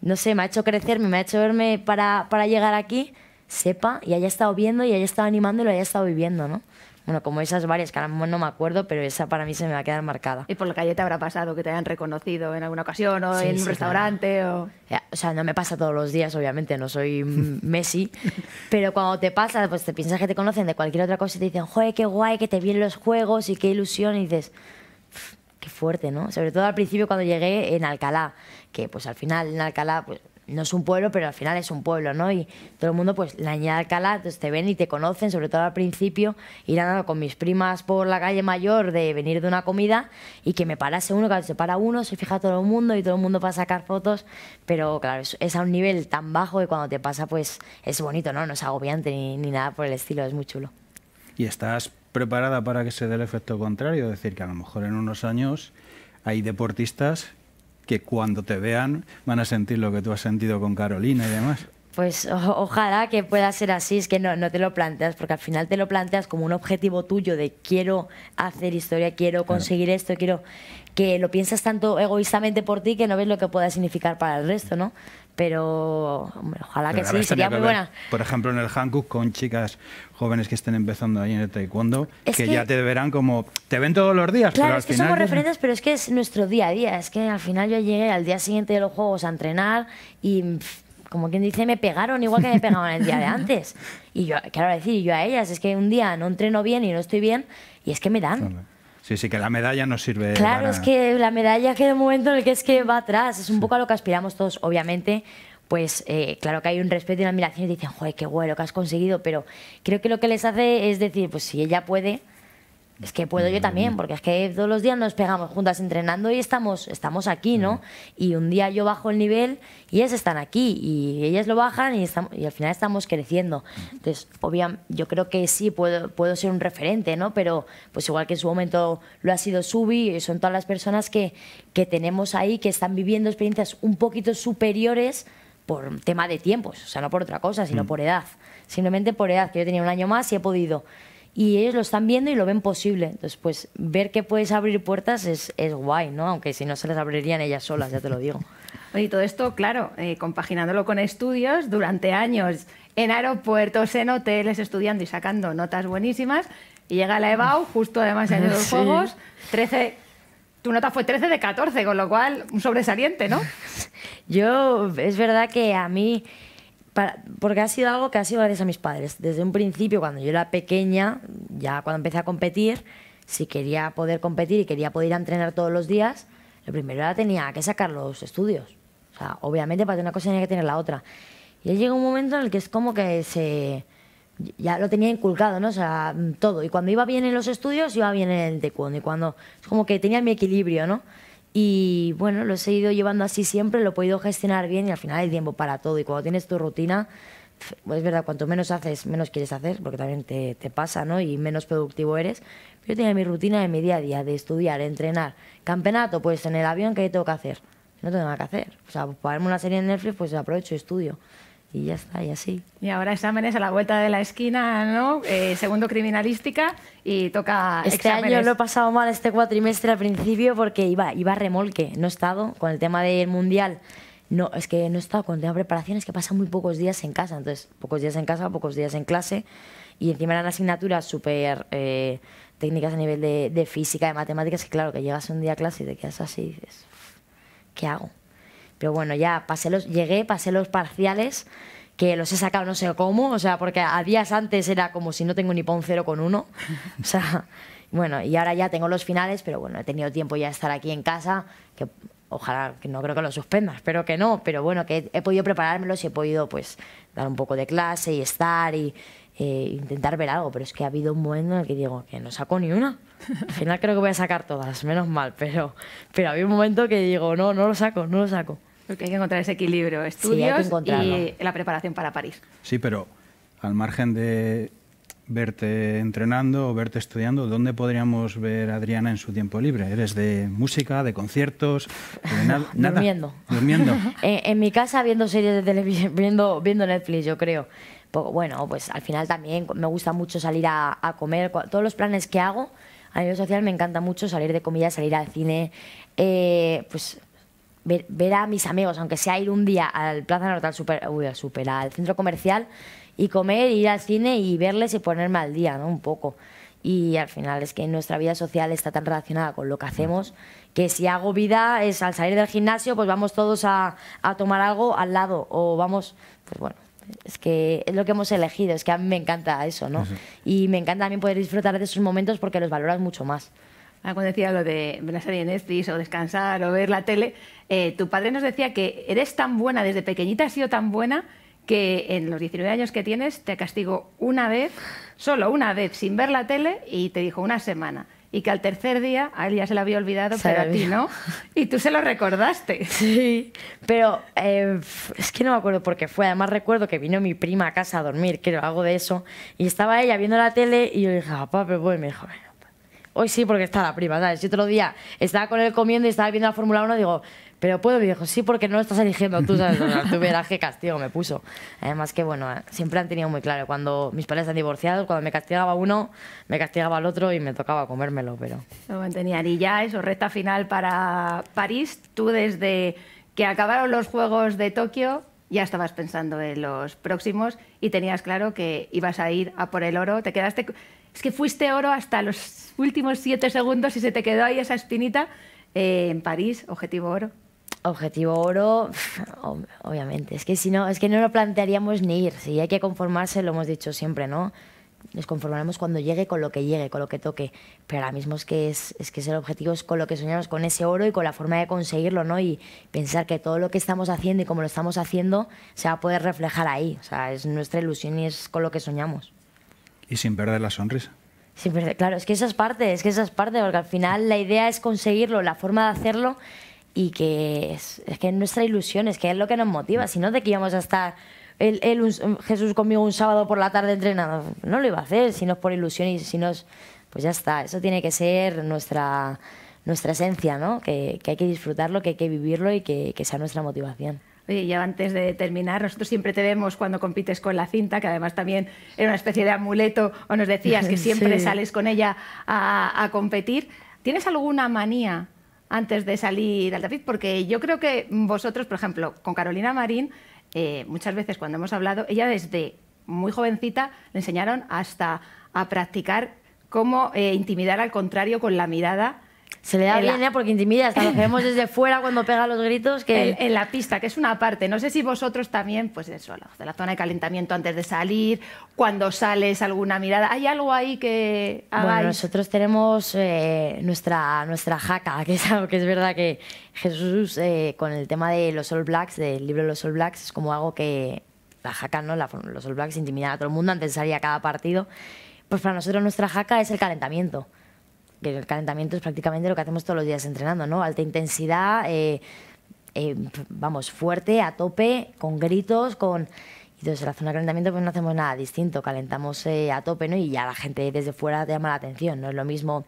no sé, me ha hecho crecerme, me ha hecho verme para, para llegar aquí, sepa y haya estado viendo y haya estado animando y lo haya estado viviendo, ¿no? Bueno, como esas varias, que ahora mismo no me acuerdo, pero esa para mí se me va a quedar marcada. ¿Y por la calle te habrá pasado que te hayan reconocido en alguna ocasión o sí, en sí, un restaurante? Claro. O... o sea, no me pasa todos los días, obviamente, no soy Messi, pero cuando te pasa, pues te piensas que te conocen de cualquier otra cosa y te dicen, joder, qué guay, que te vi en los juegos y qué ilusión, y dices, qué fuerte, ¿no? Sobre todo al principio cuando llegué en Alcalá, que pues al final en Alcalá, pues no es un pueblo, pero al final es un pueblo, ¿no? Y todo el mundo, pues, la niña de Alcalá, entonces te ven y te conocen, sobre todo al principio, ir andando con mis primas por la calle mayor de venir de una comida y que me parase uno, que se para uno, se fija todo el mundo y todo el mundo para sacar fotos, pero claro, es, es a un nivel tan bajo que cuando te pasa, pues, es bonito, ¿no? No es agobiante ni, ni nada por el estilo, es muy chulo. ¿Y estás preparada para que se dé el efecto contrario? Es decir, que a lo mejor en unos años hay deportistas que cuando te vean van a sentir lo que tú has sentido con Carolina y demás. Pues o, ojalá que pueda ser así, es que no, no te lo planteas, porque al final te lo planteas como un objetivo tuyo de quiero hacer historia, quiero conseguir claro. esto, quiero que lo piensas tanto egoístamente por ti que no ves lo que pueda significar para el resto, ¿no? Pero hombre, ojalá Pero que sí, sería que muy ver, buena. Por ejemplo, en el Hancock con chicas jóvenes que estén empezando ahí en el taekwondo, es que, que ya te verán como... Te ven todos los días, claro, pero al final... Claro, es que somos referentes, pero es que es nuestro día a día. Es que al final yo llegué al día siguiente de los Juegos a entrenar y, como quien dice, me pegaron igual que me pegaban el día de antes. Y yo, claro, decir, yo a ellas, es que un día no entreno bien y no estoy bien y es que me dan... Vale. Sí, sí, que la medalla no sirve. Claro, para... es que la medalla que de momento en el que es que va atrás, es un poco a lo que aspiramos todos, obviamente, pues eh, claro que hay un respeto y una admiración y te dicen, joder, qué bueno que has conseguido, pero creo que lo que les hace es decir, pues si ella puede, es que puedo yo también, porque es que todos los días nos pegamos juntas entrenando y estamos, estamos aquí, ¿no? Y un día yo bajo el nivel y ellas están aquí y ellas lo bajan y, estamos, y al final estamos creciendo. Entonces, obviamente, yo creo que sí, puedo, puedo ser un referente, ¿no? Pero pues igual que en su momento lo ha sido Sui, son todas las personas que, que tenemos ahí, que están viviendo experiencias un poquito superiores por tema de tiempos, o sea, no por otra cosa, sino por edad. Simplemente por edad, que yo tenía un año más y he podido... Y ellos lo están viendo y lo ven posible. Entonces, pues, ver que puedes abrir puertas es, es guay, ¿no? Aunque si no se las abrirían ellas solas, ya te lo digo. Y todo esto, claro, eh, compaginándolo con estudios durante años, en aeropuertos, en hoteles, estudiando y sacando notas buenísimas. Y llega la EBAU, justo además en los sí. Juegos, trece... Tu nota fue trece de catorce, con lo cual, un sobresaliente, ¿no? Yo, es verdad que a mí... Para, porque ha sido algo que ha sido gracias a mis padres. Desde un principio, cuando yo era pequeña, ya cuando empecé a competir, si quería poder competir y quería poder ir a entrenar todos los días, lo primero era tenía que sacar los estudios. O sea, obviamente para tener una cosa tenía que tener la otra. Y llegó un momento en el que es como que se... ya lo tenía inculcado, ¿no? O sea, todo. Y cuando iba bien en los estudios, iba bien en el taekwondo. Y cuando... es como que tenía mi equilibrio, ¿no? Y bueno, lo he ido llevando así siempre, lo he podido gestionar bien y al final hay tiempo para todo. Y cuando tienes tu rutina, es verdad, cuanto menos haces, menos quieres hacer, porque también te, te pasa, ¿no? Y menos productivo eres. Yo tenía mi rutina de mi día a día, de estudiar, entrenar. Campeonato, pues en el avión, ¿qué tengo que hacer? No tengo nada que hacer. O sea, para verme una serie en Netflix, pues aprovecho y estudio. Y ya está, y así. Y ahora exámenes a la vuelta de la esquina, ¿no? Eh, segundo criminalística y toca este exámenes. Año lo he pasado mal, este cuatrimestre al principio, porque iba, iba a remolque. No he estado con el tema del mundial. No, es que no he estado con el tema de preparación, es que pasan muy pocos días en casa. Entonces, pocos días en casa, pocos días en clase. Y encima eran asignaturas súper eh, técnicas a nivel de, de física, de matemáticas, que claro, que llegas un día a clase y te quedas así y dices, ¿qué hago? Pero bueno, ya pasé los, llegué, pasé los parciales, que los he sacado no sé cómo, o sea, porque a días antes era como si no tengo ni pa' un cero con uno. O sea, bueno, y ahora ya tengo los finales, pero bueno, he tenido tiempo ya de estar aquí en casa, que ojalá, que no creo que lo suspendas, espero que no, pero bueno, que he, he podido preparármelos y he podido, pues, dar un poco de clase y estar y eh, intentar ver algo, pero es que ha habido un momento en el que digo, que no saco ni una. Al final creo que voy a sacar todas, menos mal, pero, pero había un momento que digo, no, no lo saco, no lo saco. Porque hay que encontrar ese equilibrio, estudios sí, y la preparación para París. Sí, pero al margen de verte entrenando o verte estudiando, ¿dónde podríamos ver a Adriana en su tiempo libre? ¿Eres de música, de conciertos? De na nada. Durmiendo. Durmiendo. eh, en mi casa viendo series de televisión, viendo, viendo Netflix, yo creo. Bueno, pues al final también me gusta mucho salir a, a comer. Todos los planes que hago a nivel social me encanta mucho salir de comida, salir al cine, eh, pues... Ver, ver a mis amigos, aunque sea ir un día al Plaza Norte, al super, uy, al, super, al centro comercial y comer, ir al cine y verles y ponerme al día, ¿no? Un poco. Y al final es que nuestra vida social está tan relacionada con lo que hacemos que si hago vida es al salir del gimnasio, pues vamos todos a, a tomar algo al lado o vamos, pues bueno, es que es lo que hemos elegido, es que a mí me encanta eso, ¿no? Sí. Y me encanta también poder disfrutar de esos momentos porque los valoras mucho más. Ah, cuando decía lo de ver la serie en Netflix o descansar o ver la tele, eh, tu padre nos decía que eres tan buena, desde pequeñita has sido tan buena, que en los diecinueve años que tienes te castigó una vez, solo una vez, sin ver la tele y te dijo una semana. Y que al tercer día, a él ya se lo había olvidado, se pero a ti no. Y tú se lo recordaste. Sí, pero eh, es que no me acuerdo por qué fue. Además recuerdo que vino mi prima a casa a dormir, que algo de eso, y estaba ella viendo la tele y yo dije, papá, pero bueno, me dijo... Hoy sí, porque está la prima, ¿sabes? Yo otro día estaba con él comiendo y estaba viendo la Fórmula uno y digo, ¿pero puedo? Y dijo, sí, porque no lo estás eligiendo tú, ¿sabes? O sea, tú verás qué castigo me puso. Además que, bueno, siempre han tenido muy claro, cuando mis padres han divorciado, cuando me castigaba uno, me castigaba el otro y me tocaba comérmelo, pero... Lo mantenían. Y ya eso, recta final para París. Tú desde que acabaron los Juegos de Tokio ya estabas pensando en los próximos y tenías claro que ibas a ir a por el oro. Te quedaste... Es que fuiste oro hasta los últimos siete segundos y se te quedó ahí esa espinita. Eh, en París, objetivo oro. Objetivo oro, obviamente. Es que si no, es que no lo plantearíamos ni ir. Si hay que conformarse, lo hemos dicho siempre, ¿no? Nos conformaremos cuando llegue, con lo que llegue, con lo que toque. Pero ahora mismo es que es, es que es el objetivo, es con lo que soñamos, con ese oro y con la forma de conseguirlo, ¿no? Y pensar que todo lo que estamos haciendo y como lo estamos haciendo se va a poder reflejar ahí. O sea, es nuestra ilusión y es con lo que soñamos. Y sin perder la sonrisa. Sin perder, claro, es que esa es parte, es que esa es parte, porque al final la idea es conseguirlo, la forma de hacerlo y que es, es que es nuestra ilusión, es que es lo que nos motiva. Si no, de que íbamos a estar el, el, un, Jesús conmigo un sábado por la tarde entrenando, no lo iba a hacer, si no es por ilusión y si no es, pues ya está, eso tiene que ser nuestra, nuestra esencia, ¿no? Que, que hay que disfrutarlo, que hay que vivirlo y que, que sea nuestra motivación. Oye, ya antes de terminar, nosotros siempre te vemos cuando compites con la cinta, que además también era una especie de amuleto, o nos decías que siempre sí. Sales con ella a, a competir. ¿Tienes alguna manía antes de salir al tapiz? Porque yo creo que vosotros, por ejemplo, con Carolina Marín, eh, muchas veces cuando hemos hablado, ella desde muy jovencita le enseñaron hasta a practicar cómo eh, intimidar al contrario con la mirada. Se le da bien, ¿eh? Porque intimida, hasta lo que vemos desde fuera cuando pega los gritos. Que... En, en la pista, que es una parte. No sé si vosotros también, pues eso, de la zona de calentamiento antes de salir, cuando sales alguna mirada. ¿Hay algo ahí que hagáis? Bueno, nosotros tenemos eh, nuestra, nuestra jaca, que es, que es verdad que Jesús, eh, con el tema de los All Blacks, del libro de los All Blacks, es como algo que la jaca, ¿no? La, los All Blacks intimidan a todo el mundo antes de salir a cada partido. Pues para nosotros nuestra jaca es el calentamiento. Que el calentamiento es prácticamente lo que hacemos todos los días entrenando, ¿no? Alta intensidad, eh, eh, vamos, fuerte, a tope, con gritos, con... Y entonces en la zona de calentamiento pues no hacemos nada distinto, calentamos eh, a tope, ¿no? Y ya la gente desde fuera te llama la atención, no es lo mismo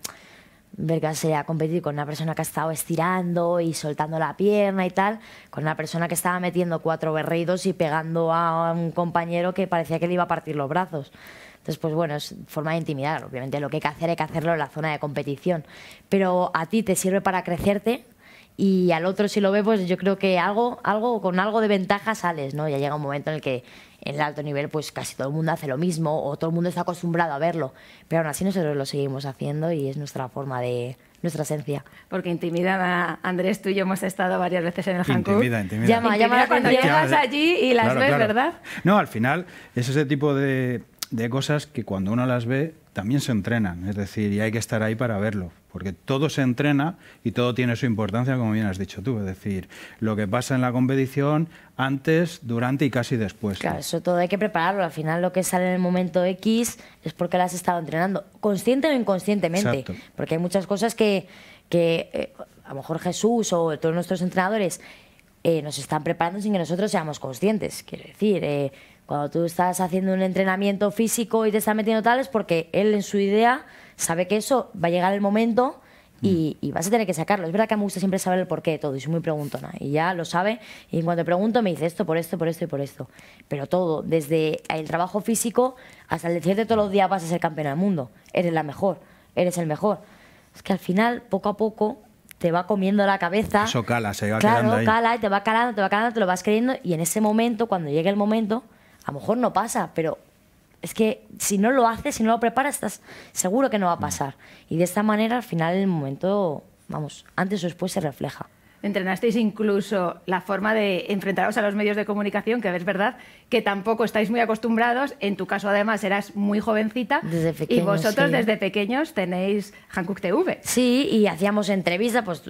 ver que vas a competir con una persona que ha estado estirando y soltando la pierna y tal, con una persona que estaba metiendo cuatro berridos y pegando a un compañero que parecía que le iba a partir los brazos. Entonces, pues bueno, es forma de intimidar. Obviamente lo que hay que hacer, hay que hacerlo en la zona de competición. Pero a ti te sirve para crecerte y al otro, si lo ve, pues yo creo que algo, algo con algo de ventaja sales, ¿no? Ya llega un momento en el que en el alto nivel pues casi todo el mundo hace lo mismo o todo el mundo está acostumbrado a verlo. Pero aún así nosotros lo seguimos haciendo y es nuestra forma de... nuestra esencia. Porque intimidan a Andrés, tú y yo hemos estado varias veces en el Hancock. Intimida, intimida. Llama, intimida llama cuando llegas allí y las claro, ves, claro. ¿Verdad? No, al final es ese tipo de, de cosas que cuando uno las ve también se entrenan. Es decir, y hay que estar ahí para verlo. Porque todo se entrena y todo tiene su importancia, como bien has dicho tú. Es decir, lo que pasa en la competición antes, durante y casi después. Claro, eso todo hay que prepararlo. Al final lo que sale en el momento X es porque lo has estado entrenando, consciente o inconscientemente. Exacto. Porque hay muchas cosas que, que eh, a lo mejor Jesús o todos nuestros entrenadores eh, nos están preparando sin que nosotros seamos conscientes. Quiero decir, eh, cuando tú estás haciendo un entrenamiento físico y te estás metiendo tal, es porque él en su idea sabe que eso va a llegar el momento y, y vas a tener que sacarlo. Es verdad que me gusta siempre saber el porqué de todo y soy muy preguntona. Y ya lo sabe y en cuanto pregunto me dice esto, por esto, por esto y por esto. Pero todo, desde el trabajo físico hasta el decirte todos los días vas a ser campeona del mundo. Eres la mejor, eres el mejor. Es que al final, poco a poco, te va comiendo la cabeza. Eso cala, se va claro, quedando ahí. Claro, cala y te va calando, te va calando, te lo vas creyendo y en ese momento, cuando llegue el momento, a lo mejor no pasa, pero... es que si no lo haces, si no lo preparas, estás seguro que no va a pasar. Y de esta manera, al final, el momento, vamos, antes o después se refleja. Entrenasteis incluso la forma de enfrentaros a los medios de comunicación, que es verdad que tampoco estáis muy acostumbrados. En tu caso, además, eras muy jovencita. Desde pequeños, y vosotros, sí. Desde pequeños, tenéis Hancock T V. Sí, y hacíamos entrevistas, pues...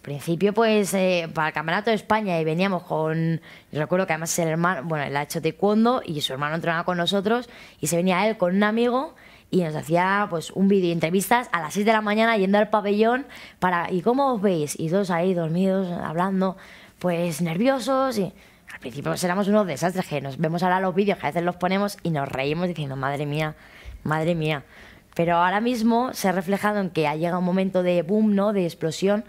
principio, pues, eh, para el Campeonato de España y veníamos con... yo recuerdo que además el hermano... bueno, él ha hecho taekwondo y su hermano entrenaba con nosotros y se venía él con un amigo y nos hacía, pues, un vídeo, entrevistas a las seis de la mañana yendo al pabellón para... ¿y cómo os veis? Y todos ahí dormidos, hablando, pues, nerviosos y... al principio pues, éramos unos desastres que nos vemos ahora los vídeos que a veces los ponemos y nos reímos diciendo, madre mía, madre mía. Pero ahora mismo se ha reflejado en que ha llegado un momento de boom, ¿no?, de explosión.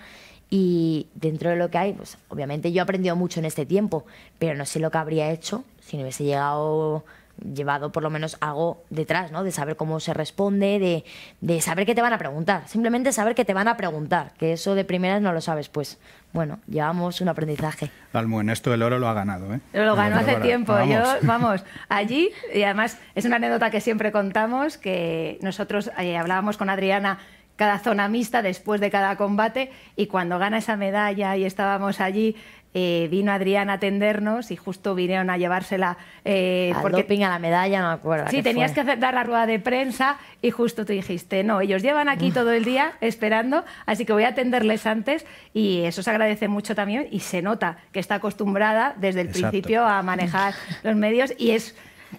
Y dentro de lo que hay, pues obviamente yo he aprendido mucho en este tiempo, pero no sé lo que habría hecho si no hubiese llegado, llevado por lo menos algo detrás, ¿no? De saber cómo se responde, de, de saber qué te van a preguntar. Simplemente saber qué te van a preguntar, que eso de primeras no lo sabes, pues bueno, llevamos un aprendizaje. Almu, en esto el oro lo ha ganado, ¿eh? Lo ganó hace tiempo, vamos. Yo, vamos, allí, y además es una anécdota que siempre contamos, que nosotros eh, hablábamos con Adriana cada zona mixta después de cada combate y cuando gana esa medalla y estábamos allí, eh, vino Adriana a atendernos y justo vinieron a llevársela... Eh, al porque... doping, a la medalla, no me acuerdo. Sí, tenías fue. que dar la rueda de prensa y justo tú dijiste, no, ellos llevan aquí todo el día esperando, así que voy a atenderles antes y eso se agradece mucho también y se nota que está acostumbrada desde el Exacto. principio a manejar los medios y es...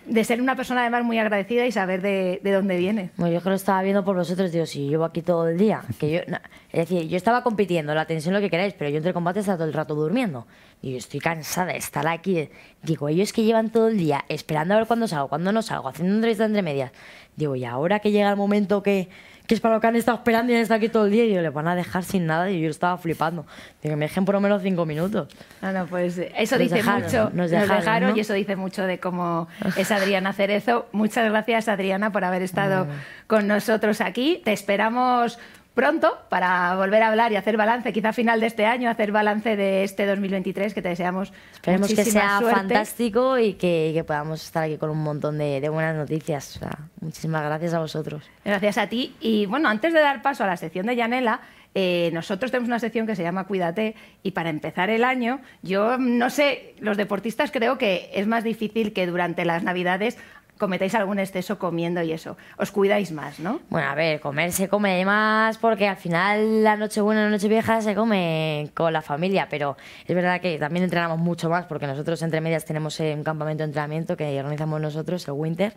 de ser una persona además muy agradecida y saber de, de dónde viene. Bueno, yo que lo estaba viendo por vosotros, digo, si llevo aquí todo el día, que yo, no, es decir, yo estaba compitiendo, la tensión lo que queráis, pero yo entre combates estaba todo el rato durmiendo. Y yo estoy cansada de estar aquí. Digo, ellos que llevan todo el día esperando a ver cuándo salgo, cuándo no salgo, haciendo entrevistas entre medias. Digo, y ahora que llega el momento que, que es para lo que han estado esperando y han estado aquí todo el día, y digo, les van a dejar sin nada, y yo estaba flipando. Digo, me dejen por lo menos cinco minutos. Ah, no, pues eso nos dice dejaron, mucho. Nos dejaron, nos dejaron ¿no? Y eso dice mucho de cómo es Adriana Cerezo. Muchas gracias, Adriana, por haber estado bueno. con nosotros aquí. Te esperamos pronto para volver a hablar y hacer balance, quizá a final de este año, hacer balance de este dos mil veintitrés, que te deseamos Esperemos muchísima que sea suerte. fantástico y que, y que podamos estar aquí con un montón de, de buenas noticias. O sea, muchísimas gracias a vosotros. Gracias a ti. Y bueno, antes de dar paso a la sección de Yanela, eh, nosotros tenemos una sección que se llama Cuídate y para empezar el año, yo no sé, los deportistas creo que es más difícil que durante las Navidades cometáis algún exceso comiendo y eso. Os cuidáis más, ¿no? Bueno, a ver, comer se come más porque al final la noche buena, la noche vieja se come con la familia, pero es verdad que también entrenamos mucho más porque nosotros entre medias tenemos un campamento de entrenamiento que organizamos nosotros, el Winter,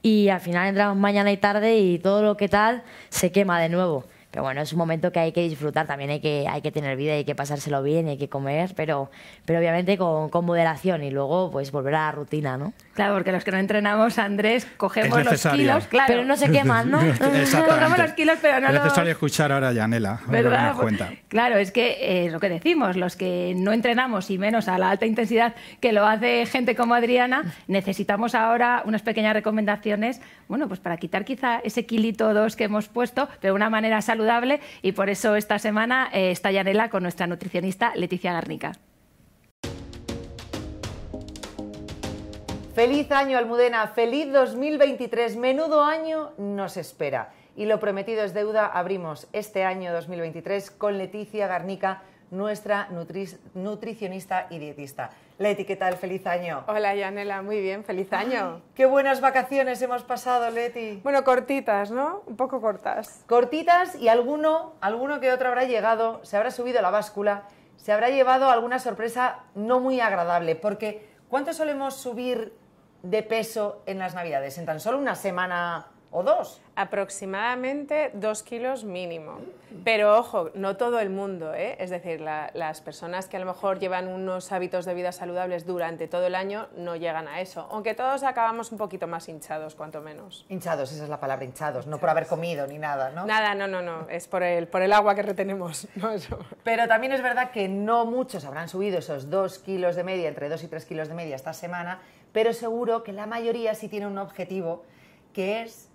y al final entramos mañana y tarde y todo lo que tal se quema de nuevo. Pero bueno, es un momento que hay que disfrutar, también hay que, hay que tener vida, hay que pasárselo bien, hay que comer, pero, pero obviamente con, con moderación y luego pues volver a la rutina, ¿no? Claro, porque los que no entrenamos, Andrés, cogemos los kilos, claro, pero no se queman, ¿no? Cogemos los kilos, pero no los... Es necesario escuchar ahora a Yanela, ¿verdad? Cuenta. Claro, es que eh, lo que decimos, los que no entrenamos y menos a la alta intensidad que lo hace gente como Adriana, necesitamos ahora unas pequeñas recomendaciones, bueno, pues para quitar quizá ese kilito o dos que hemos puesto, pero de una manera saludable. Y por eso esta semana eh, está Yanela con nuestra nutricionista Leticia Garnica. Feliz año, Almudena, feliz dos mil veintitrés, menudo año nos espera. Y lo prometido es deuda, abrimos este año dos mil veintitrés con Leticia Garnica, nuestra nutri nutricionista y dietista. Leti, ¿qué tal? ¡Feliz año! Hola, Yanela, muy bien, feliz año. Ay, ¡qué buenas vacaciones hemos pasado, Leti! Bueno, cortitas, ¿no? Un poco cortas. Cortitas y alguno, alguno que otro habrá llegado, se habrá subido la báscula, se habrá llevado alguna sorpresa no muy agradable, porque ¿cuánto solemos subir de peso en las Navidades? ¿En tan solo una semana o dos? Aproximadamente dos kilos mínimo. Pero ojo, no todo el mundo, ¿eh? Es decir, la, las personas que a lo mejor llevan unos hábitos de vida saludables durante todo el año no llegan a eso. Aunque todos acabamos un poquito más hinchados, cuanto menos. Hinchados, esa es la palabra, hinchados, hinchados. No por haber comido ni nada, ¿no? Nada, no, no, no. Es por el, por el agua que retenemos, ¿no? Eso. Pero también es verdad que no muchos habrán subido esos dos kilos de media, entre dos y tres kilos de media esta semana, pero seguro que la mayoría sí tiene un objetivo, que es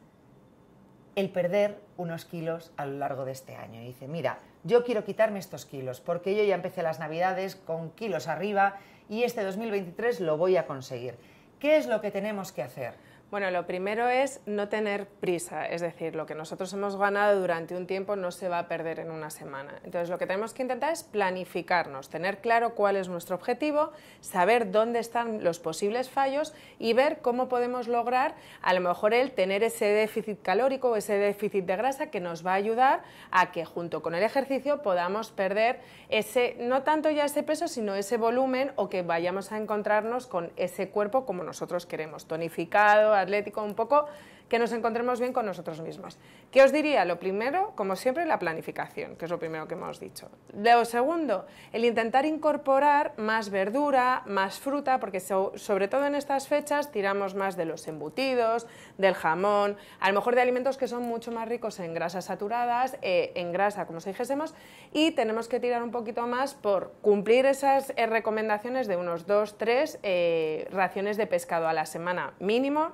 el perder unos kilos a lo largo de este año. Y dice, mira, yo quiero quitarme estos kilos, porque yo ya empecé las Navidades con kilos arriba y este dos mil veintitrés lo voy a conseguir. ¿Qué es lo que tenemos que hacer? Bueno, lo primero es no tener prisa, es decir, lo que nosotros hemos ganado durante un tiempo no se va a perder en una semana. Entonces, lo que tenemos que intentar es planificarnos, tener claro cuál es nuestro objetivo, saber dónde están los posibles fallos y ver cómo podemos lograr, a lo mejor, el tener ese déficit calórico o ese déficit de grasa que nos va a ayudar a que, junto con el ejercicio, podamos perder ese, no tanto ya ese peso, sino ese volumen, o que vayamos a encontrarnos con ese cuerpo como nosotros queremos, tonificado, atlético, un poco que nos encontremos bien con nosotros mismos. ¿Qué os diría? Lo primero, como siempre, la planificación, que es lo primero que hemos dicho. Lo segundo, el intentar incorporar más verdura, más fruta, porque so, sobre todo en estas fechas tiramos más de los embutidos, del jamón, a lo mejor de alimentos que son mucho más ricos en grasas saturadas, eh, en grasa, como si dijésemos, y tenemos que tirar un poquito más por cumplir esas eh, recomendaciones de unos dos, tres eh, raciones de pescado a la semana mínimo.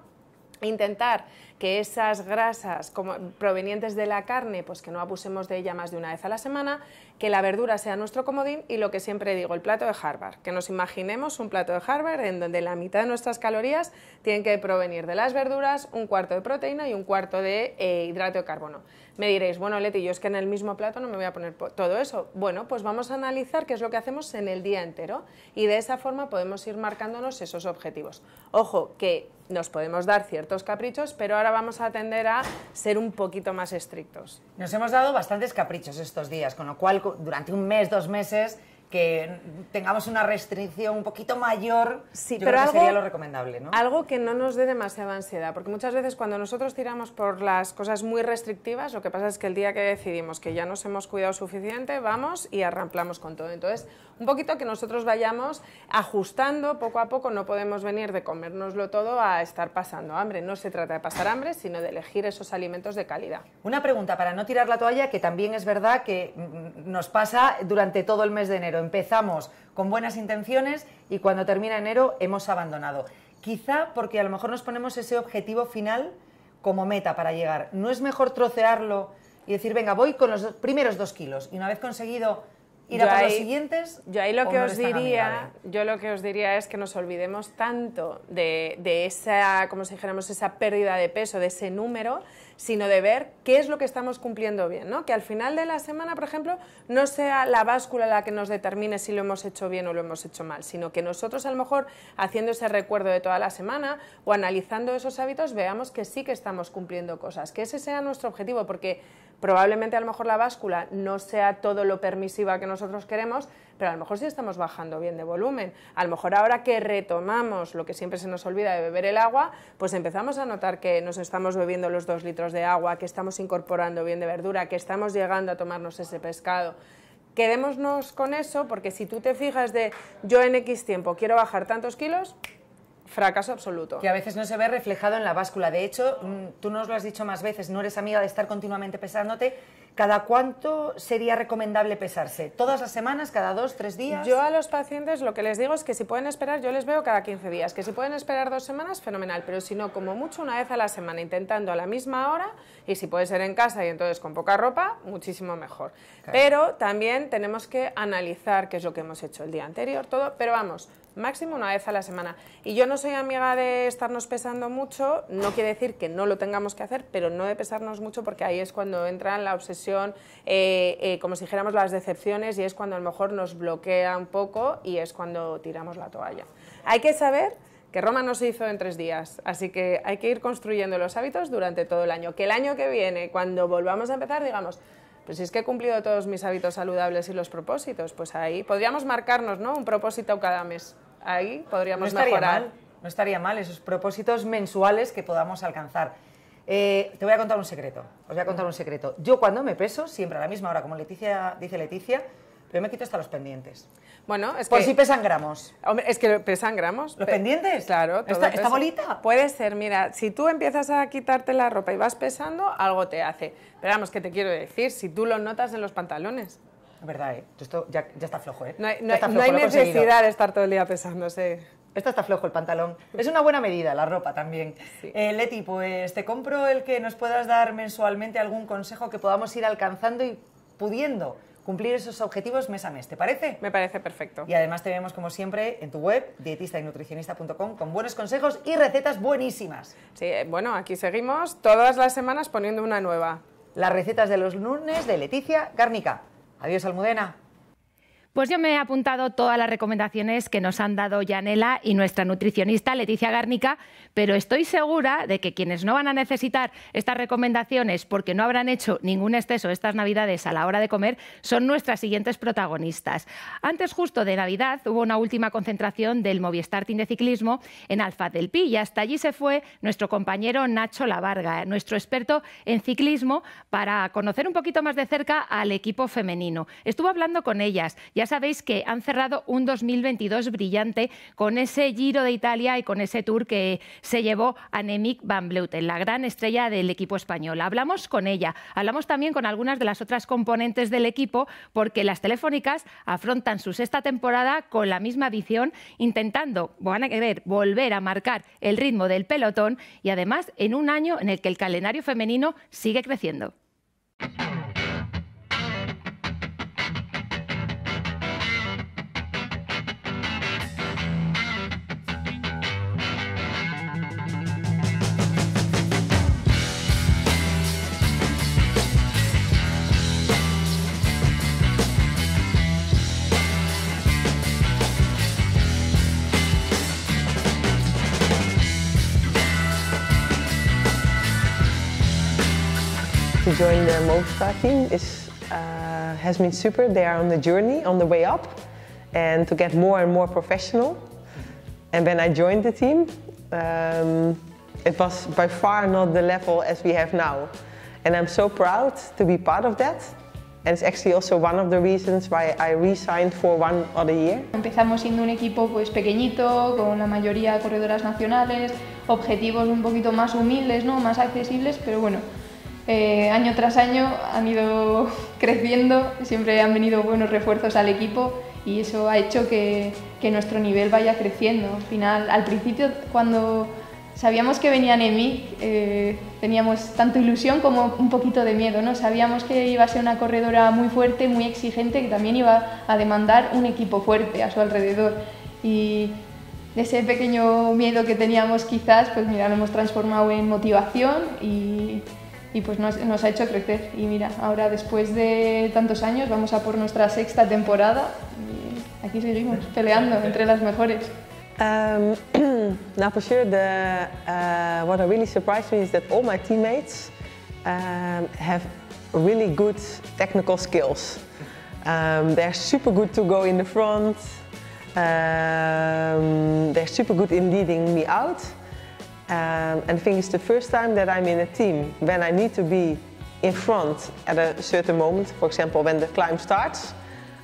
Intentar que esas grasas como provenientes de la carne, pues que no abusemos de ella más de una vez a la semana, que la verdura sea nuestro comodín y lo que siempre digo, el plato de Harvard, que nos imaginemos un plato de Harvard en donde la mitad de nuestras calorías tienen que provenir de las verduras, un cuarto de proteína y un cuarto de eh, hidrato de carbono. Me diréis, bueno, Leti, yo es que en el mismo plato no me voy a poner todo eso. Bueno, pues vamos a analizar qué es lo que hacemos en el día entero y de esa forma podemos ir marcándonos esos objetivos. Ojo, que nos podemos dar ciertos caprichos, pero ahora vamos a tender a ser un poquito más estrictos. Nos hemos dado bastantes caprichos estos días, con lo cual durante un mes, dos meses, que tengamos una restricción un poquito mayor, sí, yo pero creo que algo, sería lo recomendable, ¿no? Algo que no nos dé demasiada ansiedad, porque muchas veces cuando nosotros tiramos por las cosas muy restrictivas, lo que pasa es que el día que decidimos que ya nos hemos cuidado suficiente, vamos y arramplamos con todo. Entonces, un poquito que nosotros vayamos ajustando poco a poco, no podemos venir de comérnoslo todo a estar pasando hambre. No se trata de pasar hambre, sino de elegir esos alimentos de calidad. Una pregunta para no tirar la toalla, que también es verdad que nos pasa durante todo el mes de enero. Empezamos con buenas intenciones y cuando termina enero hemos abandonado. Quizá porque a lo mejor nos ponemos ese objetivo final como meta para llegar. ¿No es mejor trocearlo y decir, venga, voy con los primeros dos kilos y una vez conseguido ir a por los siguientes? Yo ahí lo que os diría, yo lo que os diría es que nos olvidemos tanto de, de esa, como si dijéramos, esa pérdida de peso, de ese número, sino de ver qué es lo que estamos cumpliendo bien, ¿no? Que al final de la semana, por ejemplo, no sea la báscula la que nos determine si lo hemos hecho bien o lo hemos hecho mal, sino que nosotros a lo mejor haciendo ese recuerdo de toda la semana o analizando esos hábitos veamos que sí que estamos cumpliendo cosas, que ese sea nuestro objetivo, porque probablemente a lo mejor la báscula no sea todo lo permisiva que nosotros queremos, pero a lo mejor sí estamos bajando bien de volumen. A lo mejor ahora que retomamos lo que siempre se nos olvida de beber el agua, pues empezamos a notar que nos estamos bebiendo los dos litros de agua, que estamos incorporando bien de verdura, que estamos llegando a tomarnos ese pescado. Quedémonos con eso, porque si tú te fijas de yo en X tiempo quiero bajar tantos kilos, fracaso absoluto. Que a veces no se ve reflejado en la báscula. De hecho, tú nos lo has dicho más veces, no eres amiga de estar continuamente pesándote. ¿Cada cuánto sería recomendable pesarse? ¿Todas las semanas? ¿Cada dos, tres días? Yo a los pacientes lo que les digo es que si pueden esperar, yo les veo cada quince días, que si pueden esperar dos semanas, fenomenal, pero si no, como mucho una vez a la semana, intentando a la misma hora, y si puede ser en casa y entonces con poca ropa, muchísimo mejor. Claro. Pero también tenemos que analizar qué es lo que hemos hecho el día anterior, todo, pero vamos, máximo una vez a la semana. Y yo no soy amiga de estarnos pesando mucho, no quiere decir que no lo tengamos que hacer, pero no de pesarnos mucho, porque ahí es cuando entra la obsesión, eh, eh, como si dijéramos las decepciones, y es cuando a lo mejor nos bloquea un poco y es cuando tiramos la toalla. Hay que saber que Roma no se hizo en tres días, así que hay que ir construyendo los hábitos durante todo el año. Que el año que viene, cuando volvamos a empezar, digamos, pues si es que he cumplido todos mis hábitos saludables y los propósitos, pues ahí podríamos marcarnos, ¿no?, un propósito cada mes. Ahí podríamos no mejorar. Mal, no estaría mal esos propósitos mensuales que podamos alcanzar. Eh, te voy a contar un secreto, os voy a contar un secreto. Yo cuando me peso, siempre a la misma hora, como Leticia dice Leticia, pero me quito hasta los pendientes. Bueno, es que... Por si pesan gramos. Hombre, es que pesan gramos. ¿Los pe pendientes? Claro. Todo esta, ¿Esta bolita? Puede ser, mira, si tú empiezas a quitarte la ropa y vas pesando, algo te hace. Pero vamos, ¿qué te quiero decir? Si tú lo notas en los pantalones... verdad, ¿eh? Esto ya, ya está flojo, ¿eh? No hay, no, flojo, no hay necesidad de estar todo el día pesándose. Esto está flojo, el pantalón. Es una buena medida, la ropa también. Sí. Eh, Leti, pues te compro el que nos puedas dar mensualmente algún consejo que podamos ir alcanzando y pudiendo cumplir esos objetivos mes a mes. ¿Te parece? Me parece perfecto. Y además te vemos, como siempre, en tu web, dietista y nutricionista punto com, con buenos consejos y recetas buenísimas. Sí, bueno, aquí seguimos todas las semanas poniendo una nueva. Las recetas de los lunes de Leticia Garnica. Adiós, Almudena. Pues yo me he apuntado todas las recomendaciones que nos han dado Yanela y nuestra nutricionista Leticia Garnica, pero estoy segura de que quienes no van a necesitar estas recomendaciones porque no habrán hecho ningún exceso estas Navidades a la hora de comer son nuestras siguientes protagonistas. Antes justo de Navidad hubo una última concentración del Movistar Team de ciclismo en Alfa del Pi y hasta allí se fue nuestro compañero Nacho Lavarga, nuestro experto en ciclismo, para conocer un poquito más de cerca al equipo femenino. Estuvo hablando con ellas. Ya Ya sabéis que han cerrado un dos mil veintidós brillante con ese Giro de Italia y con ese Tour que se llevó Annemiek van Vleuten, la gran estrella del equipo español. Hablamos con ella, hablamos también con algunas de las otras componentes del equipo, porque las telefónicas afrontan su sexta temporada con la misma visión, intentando, van a querer volver a marcar el ritmo del pelotón y además en un año en el que el calendario femenino sigue creciendo. Join the Movistar team is, uh, has been super. They are on the journey, on the way up, and to get more and more professional. And when I joined the team, um, it was by far not the level as we have now. And I'm so proud to be part of that. And it's actually also one of the reasons why I resigned for one other year. Empezamos siendo un equipo pues pequeñito, con la mayoría de corredoras nacionales, objetivos un poquito más humildes, ¿no?, más accesibles, pero bueno. Eh, año tras año han ido creciendo, siempre han venido buenos refuerzos al equipo y eso ha hecho que, que nuestro nivel vaya creciendo. Al final, al principio, cuando sabíamos que venía Annemiek, eh, teníamos tanto ilusión como un poquito de miedo, ¿no? Sabíamos que iba a ser una corredora muy fuerte, muy exigente, que también iba a demandar un equipo fuerte a su alrededor. Y ese pequeño miedo que teníamos quizás, pues mira, lo hemos transformado en motivación y... y pues nos, nos ha hecho crecer. Y mira, ahora después de tantos años vamos a por nuestra sexta temporada y aquí seguimos peleando entre las mejores. Um, now for sure, the, uh, what really surprised me is that all my teammates um, have really good technical skills. Um, they're super good to go in the front. Um, they're super good in leading me out. Um, and I think it's the first time that I'm in a team when I need to be in front at a certain moment. For example, when the climb starts,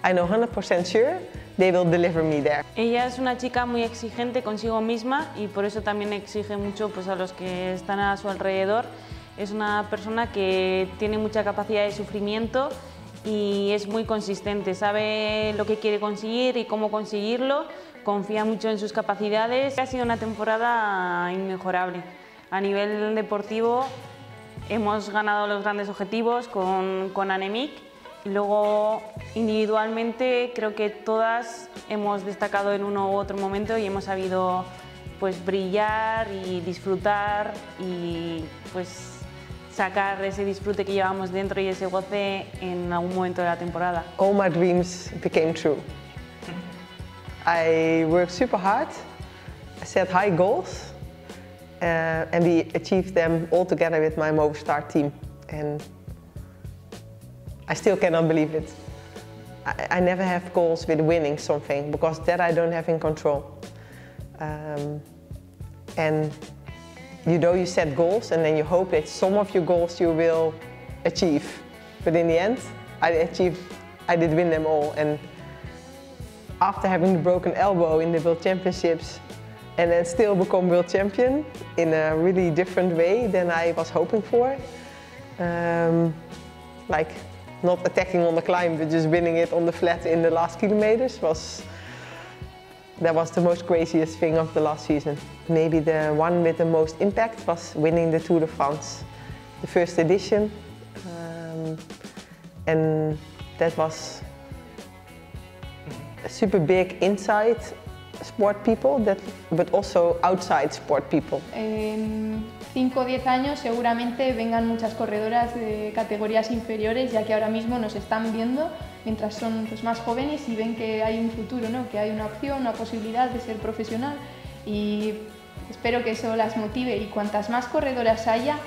I know one hundred percent sure they will deliver me there. Ella es una chica muy exigente consigo misma y por eso también exige mucho, pues, a los que están a su alrededor. Es una persona que tiene mucha capacidad de sufrimiento y es muy consistente, sabe lo que quiere conseguir y cómo conseguirlo, confía mucho en sus capacidades. Ha sido una temporada inmejorable. A nivel deportivo hemos ganado los grandes objetivos con, con Annemiek. Luego, individualmente, creo que todas hemos destacado en uno u otro momento y hemos sabido, pues, brillar y disfrutar y, pues, sacar ese disfrute que llevamos dentro y ese goce en algún momento de la temporada. All my dreams became true. I worked super hard, I set high goals, uh, and we achieved them all together with my Movistar team. And I still cannot believe it. I, I never have goals with winning something because that I don't have in control. Um, and you know you set goals and then you hope that some of your goals you will achieve. But in the end, I achieved, I did win them all. And after having the broken elbow in the World Championships and then still become world champion in a really different way than I was hoping for. Um, like not attacking on the climb, but just winning it on the flat in the last kilometers was that was the most craziest thing of the last season. Maybe the one with the most impact was winning the Tour de France, the first edition. Um, and that was a super big inside sport people, that, but also outside sport people. En cinco o diez años seguramente vengan muchas corredoras de categorías inferiores, ya que ahora mismo nos están viendo mientras son, pues, más jóvenes y ven que hay un futuro, ¿no? Que hay una opción, una posibilidad de ser profesional y espero que eso las motive y cuantas más corredoras haya,